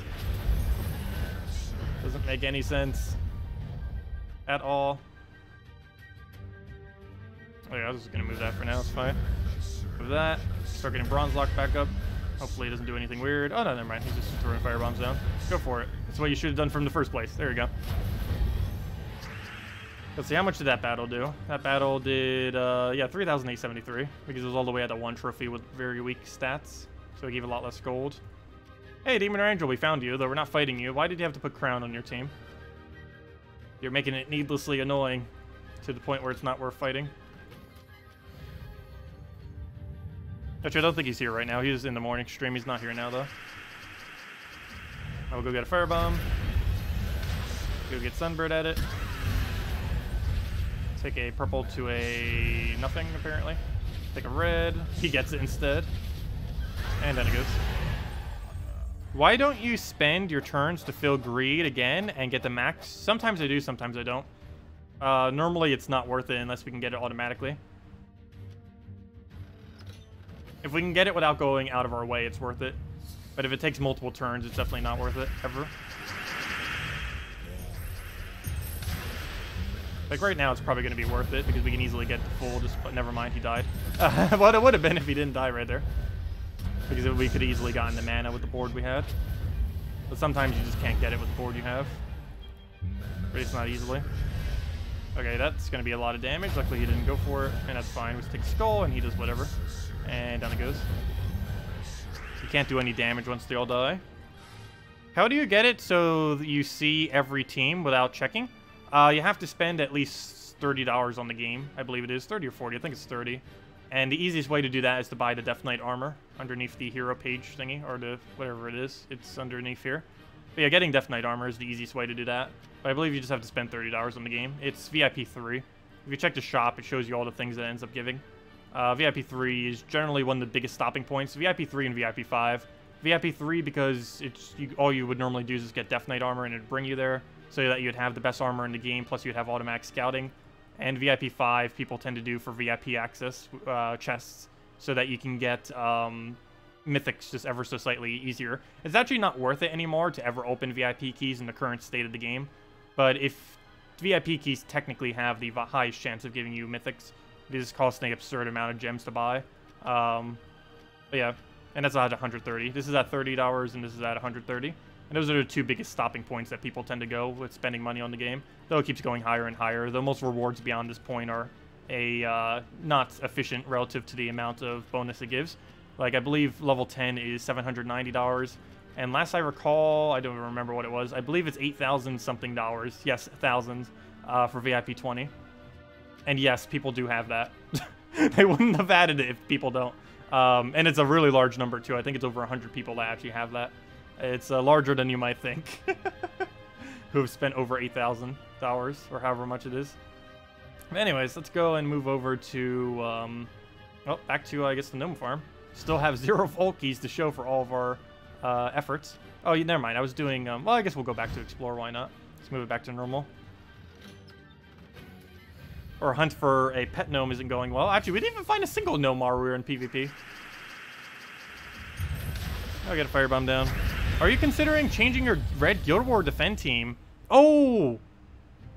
Doesn't make any sense at all. Oh yeah, I was just gonna move that for now, it's fine. Move that, start getting Bronze Lock back up. Hopefully it doesn't do anything weird. Oh no, never mind, he's just throwing firebombs down. Go for it. That's what you should have done from the first place. There we go. Let's see, how much did that battle do? That battle did, yeah, 3,873, because it was all the way at the one trophy with very weak stats, so it gave a lot less gold. Hey, Demon Ranger, we found you, though we're not fighting you. Why did you have to put Crown on your team? You're making it needlessly annoying to the point where it's not worth fighting. Actually, I don't think he's here right now. He was in the morning stream. He's not here now, though. I will go get a firebomb. Go get Sunbird at it. Take a purple to a nothing, apparently. Take a red. He gets it instead. And then it goes. Why don't you spend your turns to fill greed again and get the max? Sometimes I do, sometimes I don't. Normally it's not worth it unless we can get it automatically. If we can get it without going out of our way, it's worth it. But if it takes multiple turns, it's definitely not worth it, ever. Like right now, it's probably going to be worth it because we can easily get the full display. Never mind, he died. Well, it would have been if he didn't die right there. Because we could have easily gotten the mana with the board we had. But sometimes you just can't get it with the board you have. At least not easily. Okay, that's going to be a lot of damage. Luckily, he didn't go for it, and that's fine. We just take Skull, and he does whatever. And down it goes. You can't do any damage once they all die. How do you get it so that you see every team without checking? You have to spend at least $30 on the game. I believe it is 30 or 40. I think it's 30. And the easiest way to do that is to buy the Death Knight armor underneath the hero page thingy, or the whatever it is. It's underneath here. But yeah, getting Death Knight armor is the easiest way to do that. But I believe you just have to spend $30 on the game. It's VIP 3. If you check the shop, it shows you all the things that it ends up giving. VIP 3 is generally one of the biggest stopping points. VIP 3 and VIP 5. VIP 3 because it's all you would normally do is just get Death Knight armor and it'd bring you there, so that you'd have the best armor in the game, plus you'd have automatic scouting. And VIP 5 people tend to do for VIP access chests, so that you can get mythics just ever so slightly easier. It's actually not worth it anymore to ever open VIP keys in the current state of the game, but if VIP keys technically have the highest chance of giving you mythics, it is costing an absurd amount of gems to buy. But yeah, and that's at 130. This is at $30 and this is at 130. And those are the two biggest stopping points that people tend to go with spending money on the game. Though it keeps going higher and higher. Though most rewards beyond this point are not efficient relative to the amount of bonus it gives. Like, I believe level 10 is $790. And last I recall, I don't remember what it was. I believe it's $8,000-something. Yes, thousands for VIP 20. And yes, people do have that. They wouldn't have added it if people don't. And it's a really large number, too. I think it's over 100 people that actually have that. It's larger than you might think, who have spent over $8,000 or however much it is. But anyways, let's go and move over to, well, back to, I guess, the Gnome Farm. Still have 0 Volkies to show for all of our efforts. Oh, yeah, never mind. I was doing, well, I guess we'll go back to Explore. Why not? Let's move it back to normal. Or hunt for a pet gnome isn't going well. Actually, we didn't even find a single gnome while we were in PvP. I got a firebomb down. Are you considering changing your red Guild War defend team? Oh!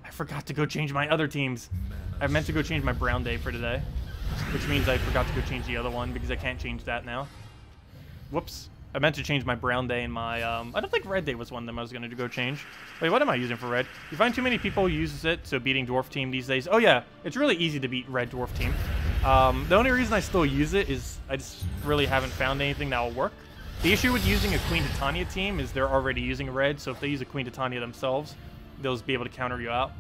I forgot to go change my other teams. I meant to go change my brown day for today. Which means I forgot to go change the other one because I can't change that now. Whoops. I meant to change my brown day and my... I don't think red day was one of them I was going to go change. Wait, what am I using for red? You find too many people use it, so beating dwarf team these days. Oh yeah, it's really easy to beat red dwarf team. The only reason I still use it is I just really haven't found anything that will work. The issue with using a Queen Titania team is they're already using red, so if they use a Queen Titania themselves, they'll just be able to counter you out.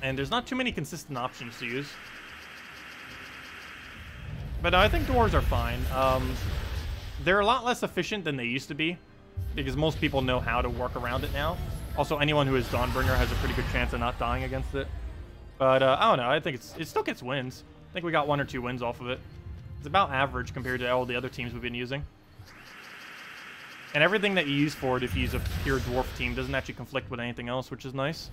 And there's not too many consistent options to use. But I think dwarves are fine. They're a lot less efficient than they used to be, because most people know how to work around it now. Also, anyone who is Dawnbringer has a pretty good chance of not dying against it. But I don't know, I think it still gets wins. I think we got 1 or 2 wins off of it. It's about average compared to all the other teams we've been using. And everything that you use for it, if you use a pure dwarf team, doesn't actually conflict with anything else, which is nice.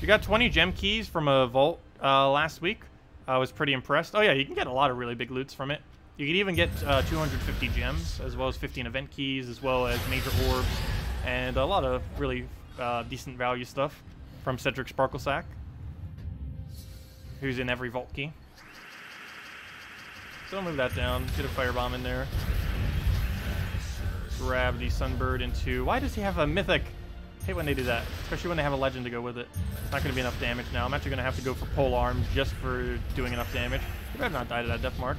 We got 20 gem keys from a vault last week. I was pretty impressed. Oh yeah, you can get a lot of really big loots from it. You can even get 250 gems, as well as 15 event keys, as well as major orbs, and a lot of really decent value stuff from Cedric Sparklesack, who's in every vault key. So move that down, get a firebomb in there. Grab the Sunbird into... Why does he have a mythic? I hate when they do that, especially when they have a legend to go with it. It's not going to be enough damage now. I'm actually going to have to go for pole arms just for doing enough damage. You better not die to that death mark.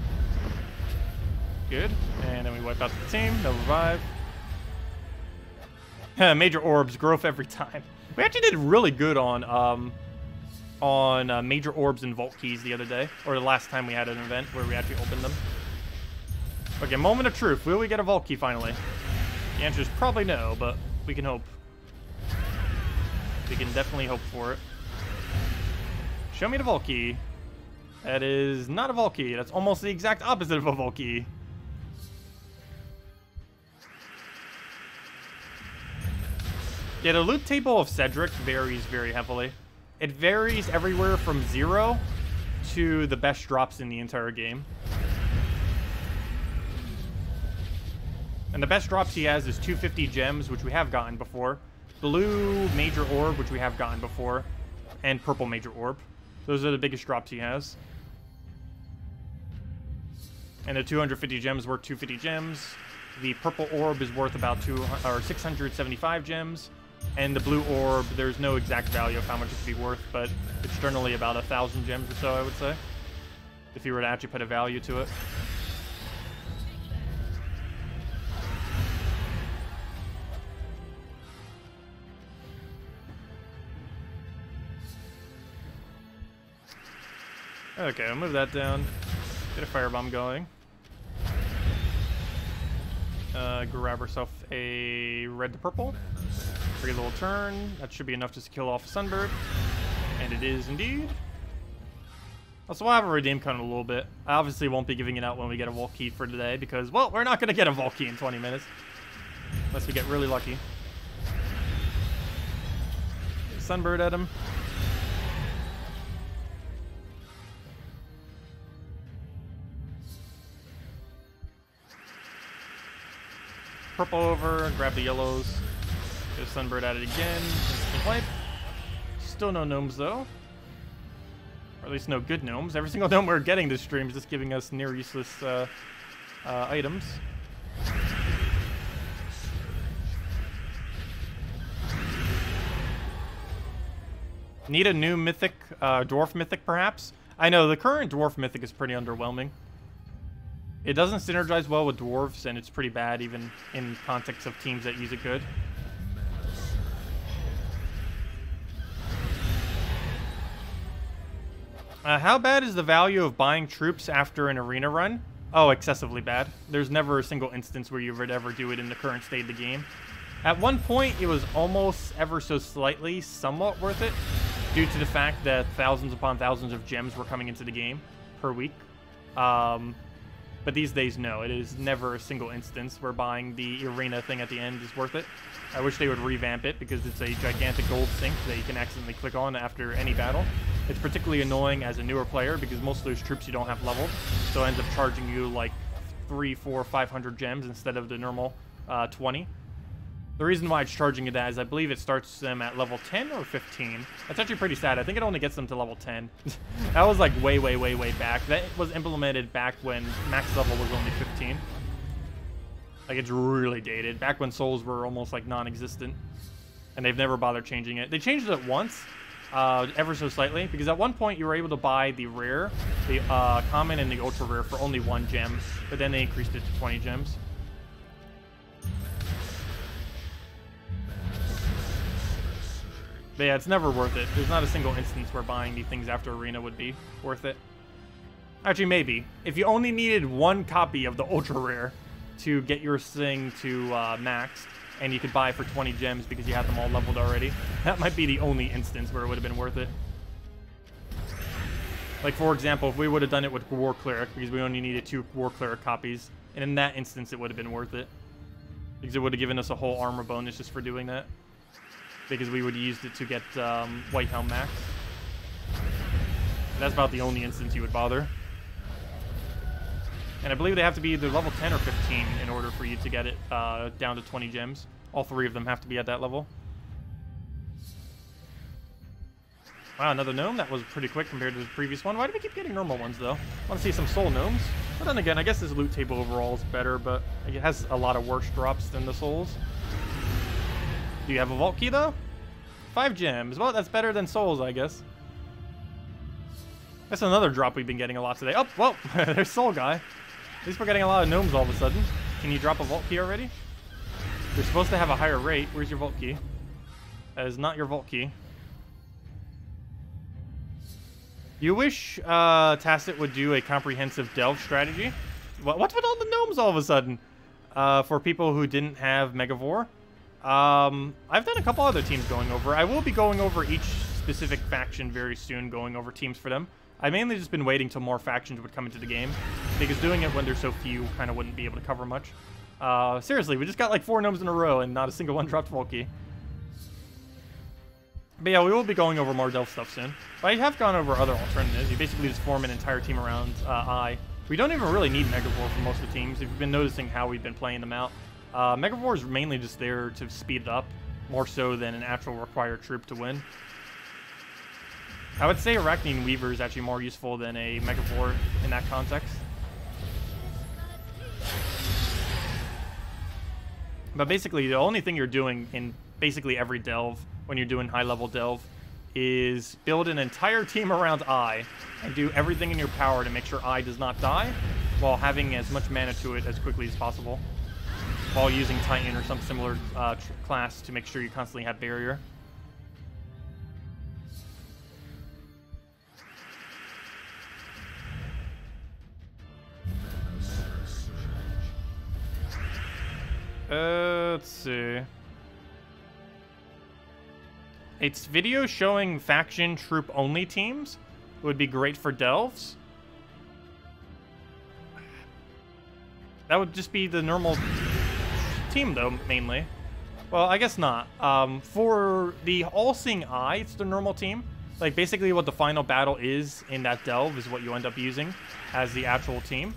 Good. And then we wipe out the team. No revive. Major orbs, growth every time. We actually did really good on major orbs and vault keys the other day, or the last time we had an event where we actually opened them. Okay, moment of truth. Will we get a vault key finally? The answer is probably no, but we can hope. We can definitely hope for it. Show me the Volky. That is not a Volky. That's almost the exact opposite of a Volky. Yeah, the loot table of Cedric varies very heavily. It varies everywhere from 0 to the best drops in the entire game. And the best drops he has is 250 gems, which we have gotten before. Blue major orb, which we have gotten before. And purple major orb. Those are the biggest drops he has. And the 250 gems worth 250 gems. The purple orb is worth about 675 gems. And the blue orb, there's no exact value of how much it could be worth, but it's generally about 1,000 gems or so, I would say, if you were to actually put a value to it. Okay, I'll move that down. Get a firebomb going. Grab herself a red to purple. Free little turn. That should be enough just to kill off Sunbird. And it is indeed. Also, we'll have a redeem code in a little bit. I obviously won't be giving it out when we get a Volky for today because, well, we're not going to get a Volky in 20 minutes. Unless we get really lucky. Sunbird at him. Purple over, grab the yellows. Get Sunbird at it again. Instant wipe. Still no gnomes though. Or at least no good gnomes. Every single gnome we're getting this stream is just giving us near useless items. Need a new mythic, dwarf mythic perhaps? I know the current dwarf mythic is pretty underwhelming. It doesn't synergize well with dwarves, and it's pretty bad even in context of teams that use it good. How bad is the value of buying troops after an arena run? Oh, excessively bad. There's never a single instance where you would ever do it in the current state of the game. At one point, it was almost ever so slightly somewhat worth it due to the fact that thousands upon thousands of gems were coming into the game per week. But these days, no. It is never a single instance where buying the arena thing at the end is worth it. I wish they would revamp it because it's a gigantic gold sink that you can accidentally click on after any battle. It's particularly annoying as a newer player because most of those troops you don't have leveled, so it ends up charging you like 300, 400, 500 gems instead of the normal 20. The reason why it's charging you that is I believe it starts them at level 10 or 15. That's actually pretty sad. I think it only gets them to level 10. That was like way, way, way, way back. That was implemented back when max level was only 15. Like, it's really dated. Back when souls were almost like non-existent. And they've never bothered changing it. They changed it once, ever so slightly. Because at one point you were able to buy the rare, the common, and the ultra rare for only 1 gem. But then they increased it to 20 gems. But yeah, it's never worth it. There's not a single instance where buying the things after Arena would be worth it. Actually, maybe. If you only needed 1 copy of the Ultra Rare to get your thing to max, and you could buy for 20 gems because you had them all leveled already, that might be the only instance where it would have been worth it. Like, for example, if we would have done it with War Cleric, because we only needed 2 War Cleric copies, and in that instance it would have been worth it. Because it would have given us a whole armor bonus just for doing that. Because we would have used it to get White Helm max. That's about the only instance you would bother. And I believe they have to be either level 10 or 15 in order for you to get it down to 20 gems. All 3 of them have to be at that level. Wow, another gnome. That was pretty quick compared to the previous one. Why do we keep getting normal ones, though? I want to see some soul gnomes. But then again, I guess this loot table overall is better, but it has a lot of worse drops than the souls. Do you have a Volky though? 5 gems. Well, that's better than souls, I guess. That's another drop we've been getting a lot today. Oh, well, there's Soul Guy. At least we're getting a lot of gnomes all of a sudden. Can you drop a Volky already? You're supposed to have a higher rate. Where's your Volky? That is not your Volky. You wish Tacit would do a comprehensive delve strategy. What's with all the gnomes all of a sudden? For people who didn't have Megavore? I've done a couple other teams going over. I will be going over each specific faction very soon, going over teams for them. I've mainly just been waiting till more factions would come into the game, because doing it when there's so few kind of wouldn't be able to cover much. Seriously, we just got like 4 gnomes in a row and not a single one dropped Volki. But yeah, we will be going over more Delph stuff soon. But I have gone over other alternatives. You basically just form an entire team around I. We don't even really need Megavore for most of the teams, if you've been noticing how we've been playing them out. Megavore is mainly just there to speed it up, more so than an actual required troop to win. I would say Arachnean Weaver is actually more useful than a Megavore in that context. But basically, the only thing you're doing in basically every delve, when you're doing high-level delve, is build an entire team around I, and do everything in your power to make sure I does not die, while having as much mana to it as quickly as possible, while using Titan or some similar class to make sure you constantly have barrier. Let's see. It's video showing faction troop only teams. It would be great for delves. That would just be the normal team though, mainly. Well, I guess not. For the all-seeing eye, it's the normal team. Like basically what the final battle is in that delve is what you end up using as the actual team.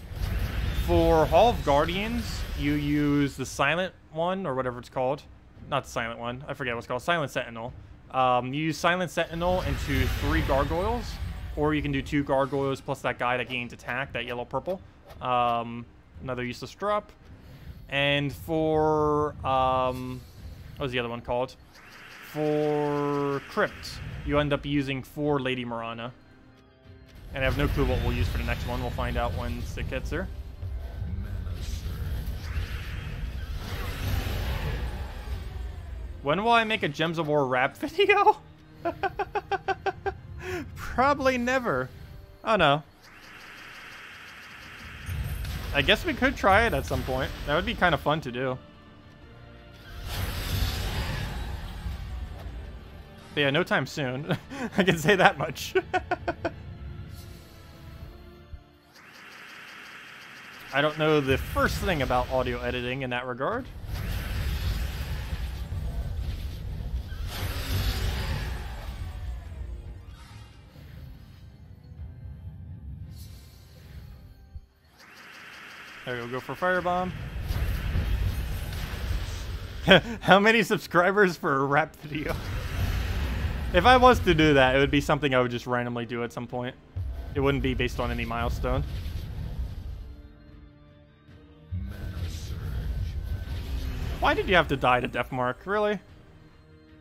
For Hall of Guardians, you use the silent one or whatever it's called. Not the silent one, I forget what it's called, Silent Sentinel. You use Silent Sentinel into 3 gargoyles, or you can do 2 gargoyles plus that guy that gains attack, that yellow-purple. Another useless drop. And for, what was the other one called? For Crypt, you end up using 4 Lady Mirana. And I have no clue what we'll use for the next one. We'll find out once it gets there. When will I make a Gems of War rap video? Probably never. Oh no. I guess we could try it at some point. That would be kind of fun to do. But yeah, no time soon. I can say that much. I don't know the first thing about audio editing in that regard. There we go, go for Firebomb. How many subscribers for a rap video? If I was to do that, it would be something I would just randomly do at some point. It wouldn't be based on any milestone. Why did you have to die to Deathmark? Really?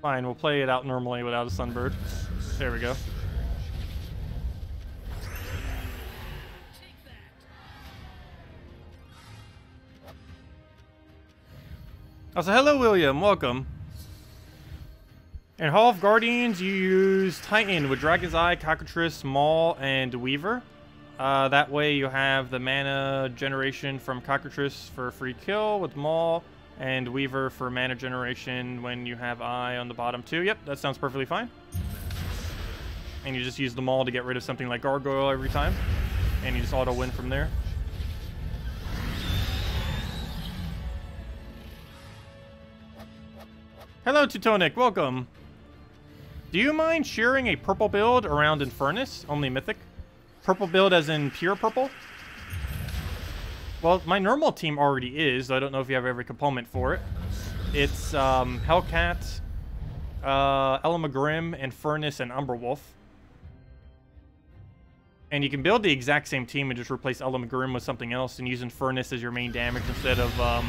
Fine, we'll play it out normally without a Sunbird. There we go. Also, hello William, welcome. In Hall of Guardians, you use Titan with Dragon's Eye, Cockatrice, Maul, and Weaver. That way you have the mana generation from Cockatrice for free kill with Maul, and Weaver for mana generation when you have Eye on the bottom too. Yep, that sounds perfectly fine. And you just use the Maul to get rid of something like Gargoyle every time, and you just auto-win from there. Hello, Teutonic. Welcome. Do you mind sharing a purple build around Infernus? Only Mythic. Purple build as in pure purple? Well, my normal team already is. So I don't know if you have every component for it. It's Hellcat, Elemagrym, Infernus, and Umberwolf. And you can build the exact same team and just replace Elemagrym with something else and use Infernus as your main damage Elemagrym.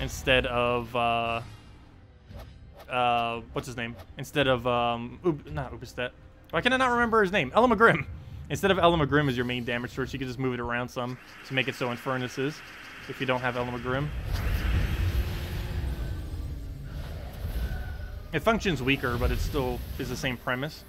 Instead of Elemagrym as your main damage source, you can just move it around some to make it so Infernus is, if you don't have Elemagrym. It functions weaker, but it still is the same premise.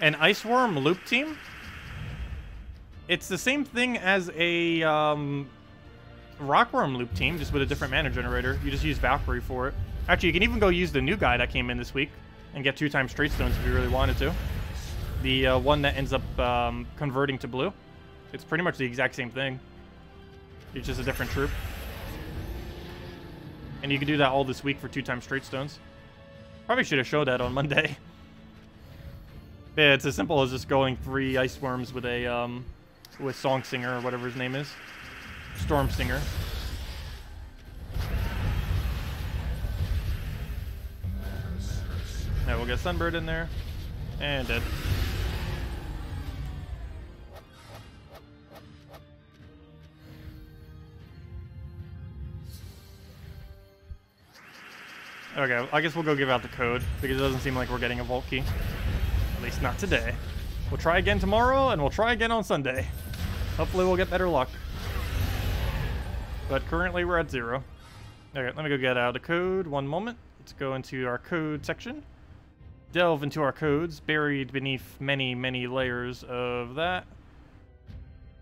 an Ice Worm loop team. It's the same thing as a Rockworm loop team, just with a different mana generator. You just use Valkyrie for it. Actually, you can even go use the new guy that came in this week and get 2x Straight Stones if you really wanted to. The one that ends up converting to blue. It's pretty much the exact same thing. It's just a different troop. And you can do that all this week for 2x Straight Stones. Probably should have showed that on Monday. Yeah, it's as simple as just going 3 Ice Worms with a with Song Singer or whatever his name is. Storm Singer. Now we'll get Sunbird in there. And dead. Okay, I guess we'll go give out the code, because it doesn't seem like we're getting a Vault Key. At least not today. We'll try again tomorrow, and we'll try again on Sunday. Hopefully we'll get better luck. But currently we're at 0. Okay, let me go get out the code. One moment. Let's go into our code section. Delve into our codes, buried beneath many, many layers of that.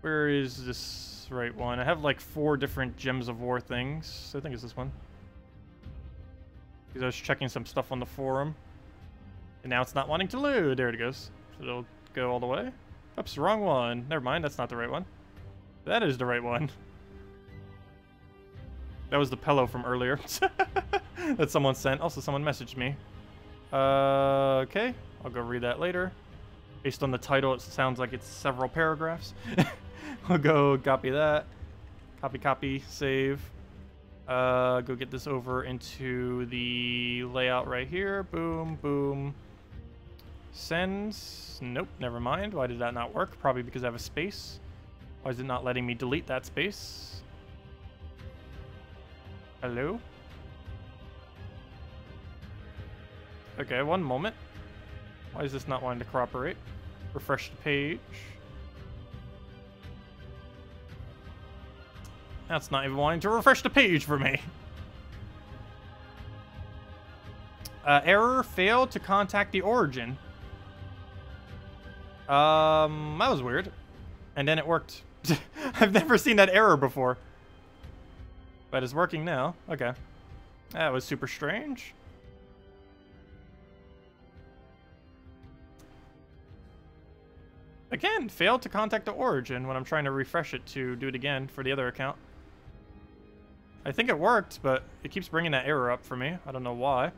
Where is this right one? I have like 4 different Gems of War things. I think it's this one. Because I was checking some stuff on the forum. And now it's not wanting to load. There it goes. So it'll go all the way. Oops, wrong one. Never mind, that's not the right one. That is the right one. That was the pillow from earlier that someone sent. Also, someone messaged me. Okay, I'll go read that later. Based on the title, it sounds like it's several paragraphs. I'll go copy that. Copy, copy, save. Go get this over into the layout right here. Boom, boom. Send. Nope, never mind. Why did that not work? Probably because I have a space. Why is it not letting me delete that space? Hello? Okay, one moment. Why is this not wanting to cooperate? Refresh the page. That's not even wanting to refresh the page for me. Error, failed to contact the origin. That was weird. And then it worked. I've never seen that error before. But it's working now. Okay. That was super strange. Again, failed to contact the origin when I'm trying to refresh it to do it again for the other account. I think it worked, but it keeps bringing that error up for me. I don't know why.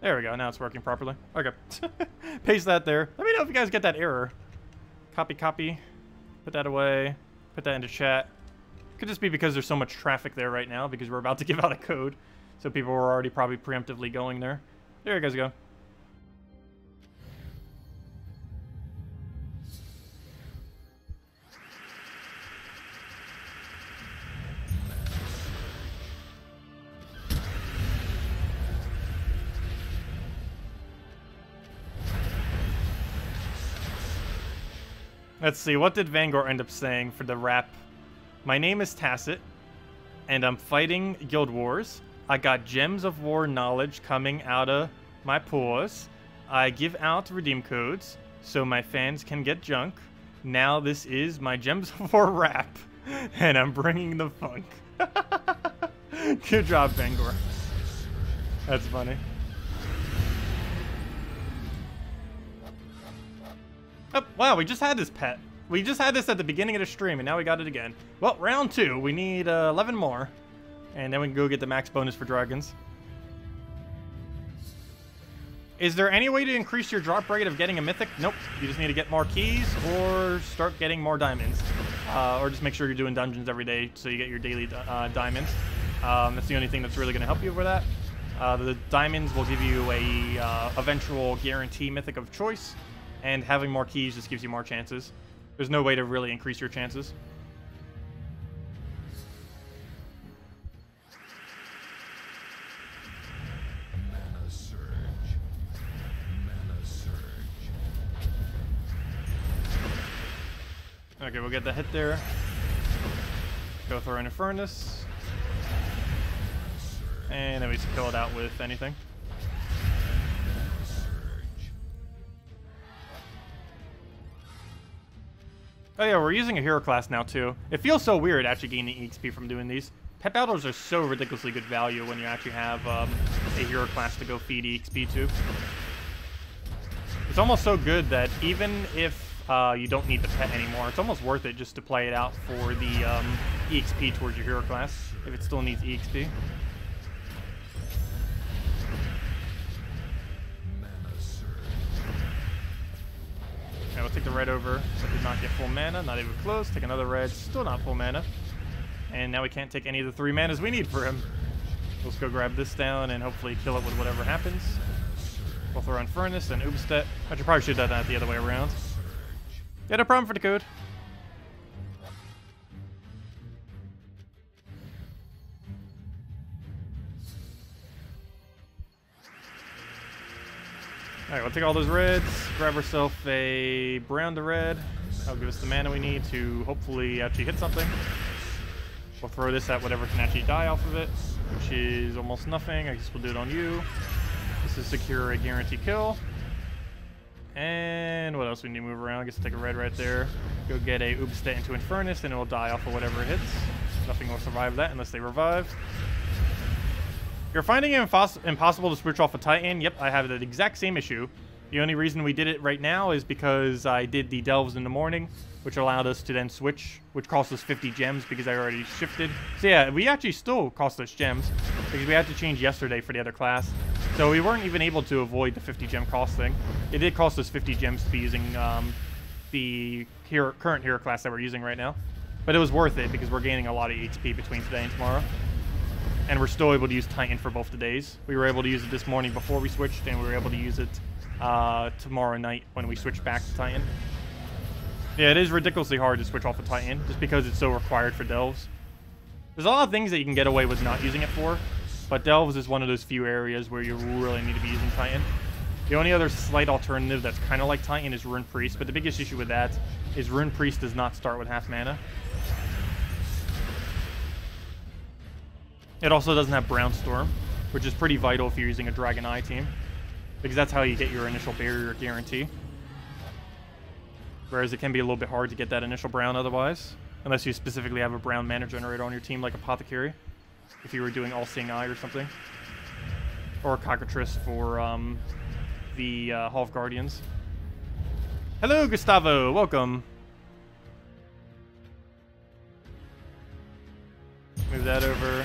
There we go. Now it's working properly. Okay. Paste that there. Let me know if you guys get that error. Copy, copy. Put that away. Put that into chat. Could just be because there's so much traffic there right now because we're about to give out a code. So people were already probably preemptively going there. There you guys go. Let's see, what did Vanguard end up saying for the rap? My name is Tacit, and I'm fighting Guild Wars. I got Gems of War knowledge coming out of my paws. I give out redeem codes so my fans can get junk. Now this is my Gems of War rap, and I'm bringing the funk. Good job, Vanguard. That's funny. Oh, wow, we just had this pet. We just had this at the beginning of the stream, and now we got it again. Well, round 2. We need 11 more. And then we can go get the max bonus for dragons. Is there any way to increase your drop rate of getting a mythic? Nope. You just need to get more keys or start getting more diamonds. Or just make sure you're doing dungeons every day so you get your daily diamonds. That's the only thing that's really going to help you with that. The diamonds will give you a eventual guarantee mythic of choice. And having more keys just gives you more chances. There's no way to really increase your chances. Mana surge. Mana surge. Okay, we'll get the hit there. Go throw in a furnace. And then we just kill it out with anything. Oh yeah, we're using a hero class now too. It feels so weird actually gaining EXP from doing these. Pet battlers are so ridiculously good value when you actually have a hero class to go feed EXP to. It's almost so good that even if you don't need the pet anymore, it's almost worth it just to play it out for the EXP towards your hero class, if it still needs EXP. Okay, we'll take the red over, so it did not get full mana, not even close. Take another red, still not full mana. And now we can't take any of the three manas we need for him. Let's go grab this down and hopefully kill it with whatever happens. We'll throw on Furnace and Ubstet. I should probably should have done that the other way around. Yeah, no problem for the code. Alright, we'll take all those reds, grab ourselves a brown to red. That'll give us the mana we need to hopefully actually hit something. We'll throw this at whatever can actually die off of it, which is almost nothing. I guess we'll do it on you. This is secure a guaranteed kill. And what else we need to move around? I guess we'll take a red right there. Go get a Ubstet into Infernus, and it will die off of whatever it hits. Nothing will survive that unless they revive. You're finding it impossible to switch off a Titan. Yep, I have the exact same issue. The only reason we did it right now is because I did the delves in the morning, which allowed us to then switch, which cost us 50 gems because I already shifted. So yeah, we actually still cost us gems because we had to change yesterday for the other class. So we weren't even able to avoid the 50 gem cost thing. It did cost us 50 gems to be using the current hero class that we're using right now. But it was worth it because we're gaining a lot of EXP between today and tomorrow. And we're still able to use Titan for both the days. We were able to use it this morning before we switched, and we were able to use it tomorrow night when we switch back to Titan. Yeah, it is ridiculously hard to switch off a Titan, just because it's so required for delves. There's a lot of things that you can get away with not using it for, but delves is one of those few areas where you really need to be using Titan. The only other slight alternative that's kind of like Titan is Rune Priest, but the biggest issue with that is Rune Priest does not start with half mana. It also doesn't have Brown Storm, which is pretty vital if you're using a Dragon Eye team, because that's how you get your initial barrier guarantee. Whereas it can be a little bit hard to get that initial brown otherwise. Unless you specifically have a brown mana generator on your team like Apothecary. If you were doing All-Seeing Eye or something. Or Cockatrice for the Hall of Guardians. Hello, Gustavo. Welcome. Move that over.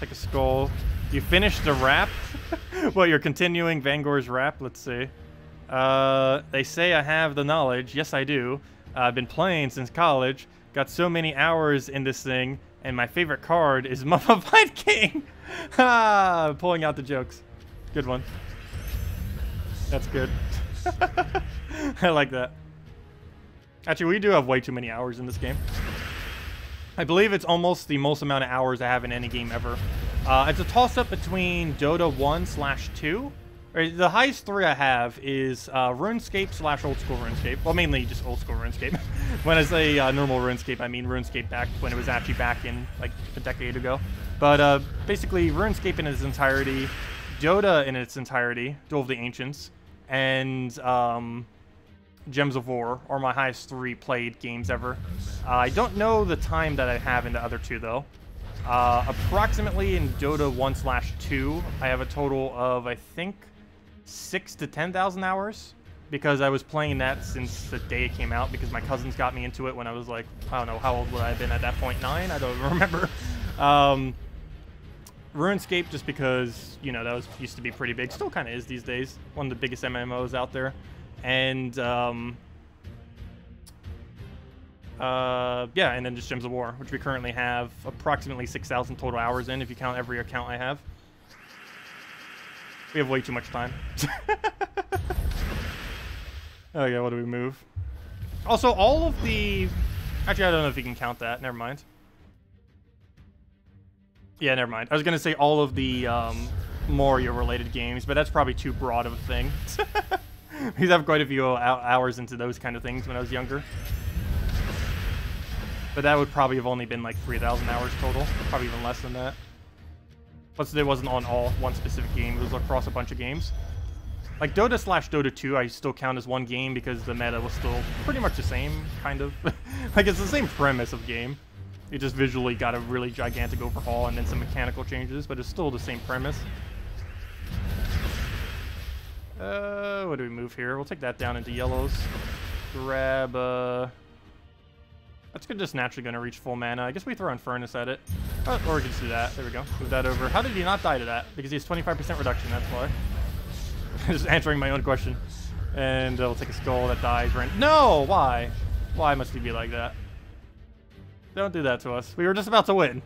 Take a skull. You finished the wrap? Well, you're continuing Vangor's wrap. Let's see. They say I have the knowledge. Yes, I do. I've been playing since college. Got so many hours in this thing. And my favorite card is Mummified King. Ah, pulling out the jokes. Good one. That's good. I like that. Actually, we do have way too many hours in this game. I believe it's almost the most amount of hours I have in any game ever. It's a toss-up between Dota 1/2. The highest three I have is RuneScape/old school RuneScape. Well, mainly just old school RuneScape. When I say normal RuneScape, I mean RuneScape back when it was actually back in like a decade ago. But basically RuneScape in its entirety, Dota in its entirety, Duel of the Ancients, and Gems of War are my highest three played games ever. I don't know the time that I have in the other two though. Approximately in Dota 1/2, I have a total of, I think, 6,000 to 10,000 hours, because I was playing that since the day it came out, because my cousins got me into it when I was like, I don't know, how old would I have been at that point? 9? I don't remember. RuneScape, just because, you know, that was used to be pretty big, still kind of is these days, one of the biggest MMOs out there. And yeah, and then just Gems of War, which we currently have approximately 6,000 total hours in, if you count every account I have. We have way too much time. Oh yeah, what do we move? Also, all of the... Actually, I don't know if you can count that. Never mind. Yeah, never mind. I was going to say all of the Mario-related games, but that's probably too broad of a thing. Because I have quite a few hours into those kind of things when I was younger. But that would probably have only been like 3,000 hours total. Probably even less than that. Plus, it wasn't on all one specific game. It was across a bunch of games. Like Dota slash Dota 2, I still count as one game because the meta was still pretty much the same, kind of. Like it's the same premise of game. It just visually got a really gigantic overhaul and then some mechanical changes, but it's still the same premise. What do we move here? We'll take that down into yellows. Grab, that's just naturally going to reach full mana. I guess we throw in Furnace at it. Or we can just do that. There we go. Move that over. How did he not die to that? Because he has 25% reduction, that's why. Just answering my own question. And we'll take a skull that dies. No! Why? Why must he be like that? Don't do that to us. We were just about to win.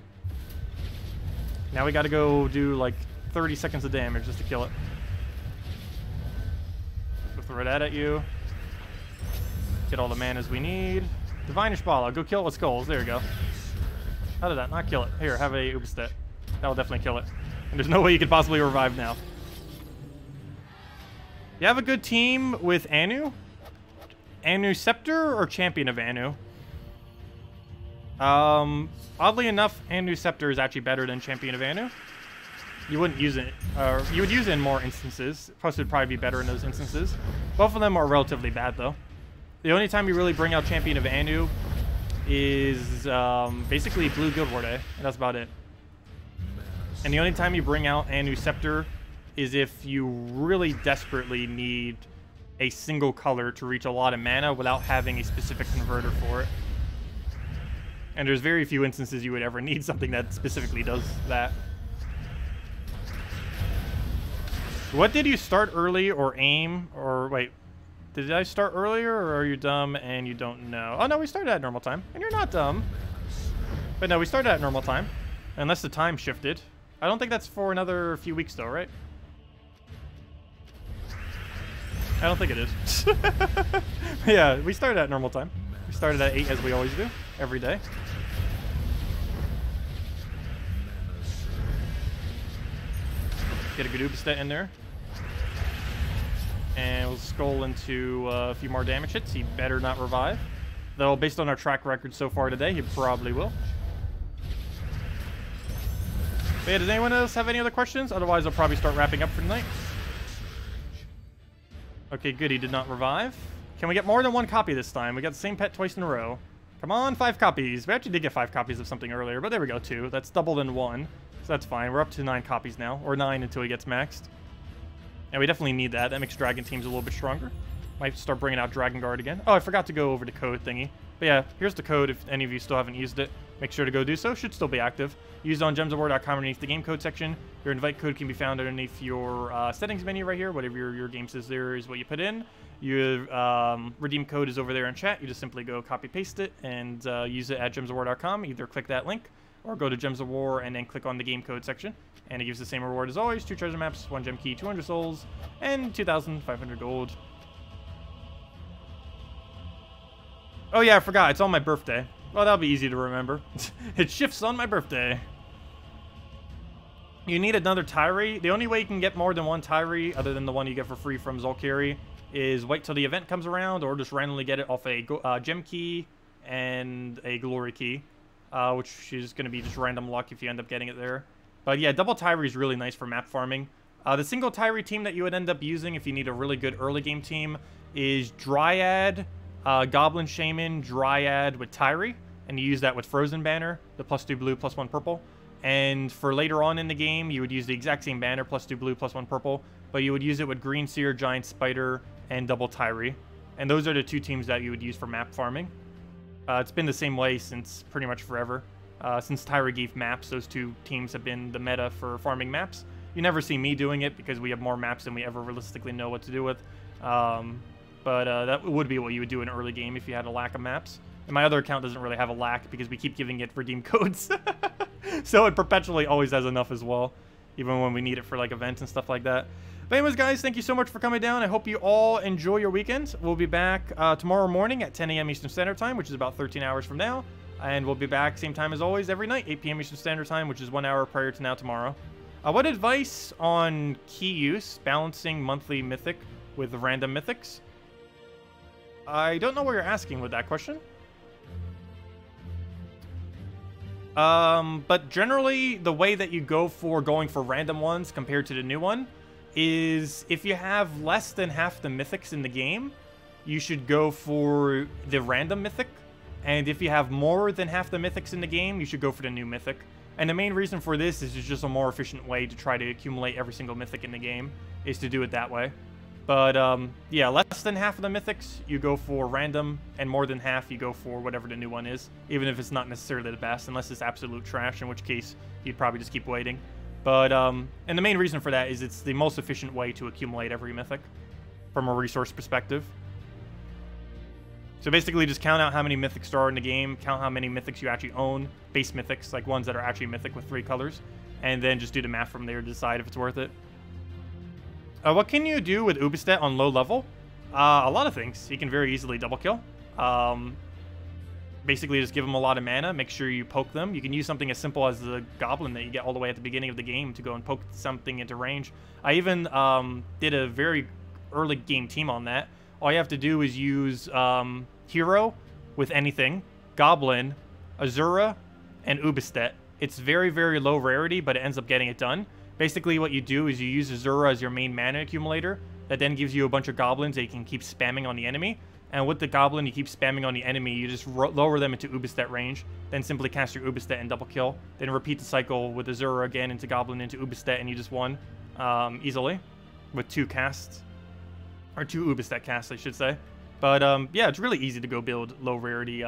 Now we gotta go do like 30 seconds of damage just to kill it. We'll throw that at you. Get all the manas we need. Divine Ishbala, go kill it with skulls. There you go. How did that not kill it? Here, have a Ubistet. That'll definitely kill it. And there's no way you could possibly revive now. You have a good team with Anu? Anu Scepter or Champion of Anu? Oddly enough, Anu Scepter is actually better than Champion of Anu. You wouldn't use it, you would use it in more instances. Plus, it would probably be better in those instances. Both of them are relatively bad, though. The only time you really bring out Champion of Anu is basically Blue Guild War Day, and that's about it. And the only time you bring out Anu Scepter is if you really desperately need a single color to reach a lot of mana without having a specific converter for it. And there's very few instances you would ever need something that specifically does that. What did you start early or aim or wait, did I start earlier or are you dumb and you don't know? Oh no, we started at normal time and you're not dumb. But no, we started at normal time unless the time shifted. I don't think that's for another few weeks though, right? I don't think it is. Yeah, we started at normal time. We started at 8 as we always do, every day. Get a good Ubistet in there. And we'll scroll into a few more damage hits. He better not revive. Though, based on our track record so far today, he probably will. But yeah, does anyone else have any other questions? Otherwise, I'll probably start wrapping up for tonight. Okay, good. He did not revive. Can we get more than one copy this time? We got the same pet twice in a row. Come on, 5 copies. We actually did get 5 copies of something earlier, but there we go, 2. That's double than 1, so that's fine. We're up to 9 copies now, or 9 until he gets maxed. And we definitely need that. That makes dragon teams a little bit stronger. Might start bringing out Dragon Guard again. Oh, I forgot to go over the code thingy. But yeah, here's the code if any of you still haven't used it. Make sure to go do so. Should still be active. Use it on gemsofwar.com underneath the game code section. Your invite code can be found underneath your settings menu right here. Whatever your game says there is what you put in. Your redeem code is over there in chat. You just simply go copy paste it and use it at gemsofwar.com. Either click that link or go to Gems of War and then click on the game code section. And it gives the same reward as always. 2 treasure maps, 1 gem key, 200 souls, and 2,500 gold. Oh yeah, I forgot. It's on my birthday. Well, that'll be easy to remember. It shifts on my birthday. You need another Tyree. The only way you can get more than one Tyree, other than the one you get for free from Zulkari, is wait till the event comes around or just randomly get it off a gem key and a glory key, which is going to be just random luck if you end up getting it there. But yeah, double Tyree is really nice for map farming. The single Tyree team that you would end up using if you need a really good early game team is Dryad, Goblin Shaman, Dryad with Tyree, and you use that with Frozen Banner, the +2 blue, +1 purple. And for later on in the game, you would use the exact same banner, +2 blue, +1 purple, but you would use it with Green Seer, Giant Spider, and double Tyree. And those are the 2 teams that you would use for map farming. It's been the same way since pretty much forever. Since Tyree gave maps, those 2 teams have been the meta for farming maps. You never see me doing it because we have more maps than we ever realistically know what to do with. But that would be what you would do in an early game if you had a lack of maps. And my other account doesn't really have a lack because we keep giving it redeem codes. So it perpetually always has enough as well, even when we need it for like events and stuff like that. But anyways, guys, thank you so much for coming down. I hope you all enjoy your weekend. We'll be back tomorrow morning at 10 a.m. Eastern Standard Time, which is about 13 hours from now. And we'll be back same time as always every night, 8 p.m. Eastern Standard Time, which is 1 hour prior to now tomorrow. What advice on key use, balancing monthly mythic with random mythics? I don't know what you're asking with that question. But generally, the way that you go for going for random ones compared to the new one is if you have less than half the mythics in the game, you should go for the random mythic. And if you have more than half the mythics in the game, you should go for the new mythic. And the main reason for this is it's just a more efficient way to try to accumulate every single mythic in the game, is to do it that way. But yeah, less than half of the mythics, you go for random, and more than half, you go for whatever the new one is, even if it's not necessarily the best, unless it's absolute trash, in which case you'd probably just keep waiting. But, and the main reason for that is it's the most efficient way to accumulate every mythic from a resource perspective. So basically just count out how many mythics there are in the game, count how many mythics you actually own, base mythics, like ones that are actually mythic with 3 colors, and then just do the math from there to decide if it's worth it. What can you do with Ubistat on low level? A lot of things. You can very easily double kill. Basically just give them a lot of mana, make sure you poke them. You can use something as simple as the goblin that you get all the way at the beginning of the game to go and poke something into range. I even did a very early game team on that. All you have to do is use Hero with anything, Goblin, Azura, and Ubistat. It's very, very low rarity, but it ends up getting it done. Basically what you do is you use Azura as your main mana accumulator. That then gives you a bunch of goblins that you can keep spamming on the enemy. And with the goblin you keep spamming on the enemy, you just lower them into Ubistat range, then simply cast your Ubistat and double kill. Then repeat the cycle with Azura again into Goblin into Ubistat, and you just won easily with 2 casts. Or 2 Ubistat casts, I should say. But yeah, it's really easy to go build low rarity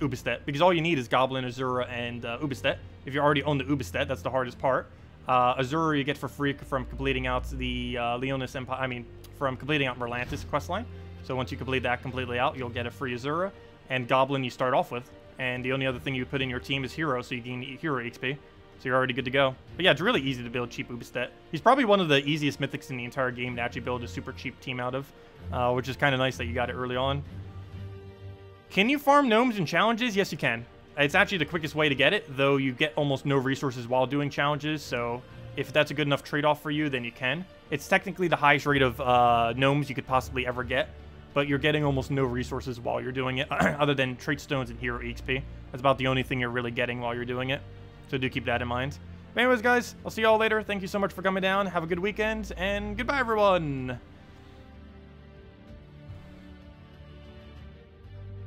Ubistat, because all you need is Goblin, Azura, and Ubistat. If you already own the Ubistat, that's the hardest part. Azura you get for free from completing out the Leonis Empire, from completing out Merlantis questline. So once you complete that completely out, you'll get a free Azura. And Goblin you start off with. And the only other thing you put in your team is Hero, so you gain Hero XP. So you're already good to go. But yeah, it's really easy to build cheap Ubistat. He's probably one of the easiest mythics in the entire game to actually build a super cheap team out of, which is kind of nice that you got it early on. Can you farm gnomes in challenges? Yes, you can. It's actually the quickest way to get it, though you get almost no resources while doing challenges, so if that's a good enough trade-off for you, then you can. It's technically the highest rate of gnomes you could possibly ever get, but you're getting almost no resources while you're doing it, other than trait stones and hero XP. That's about the only thing you're really getting while you're doing it, so do keep that in mind. But anyways, guys, I'll see you all later. Thank you so much for coming down. Have a good weekend, and goodbye, everyone!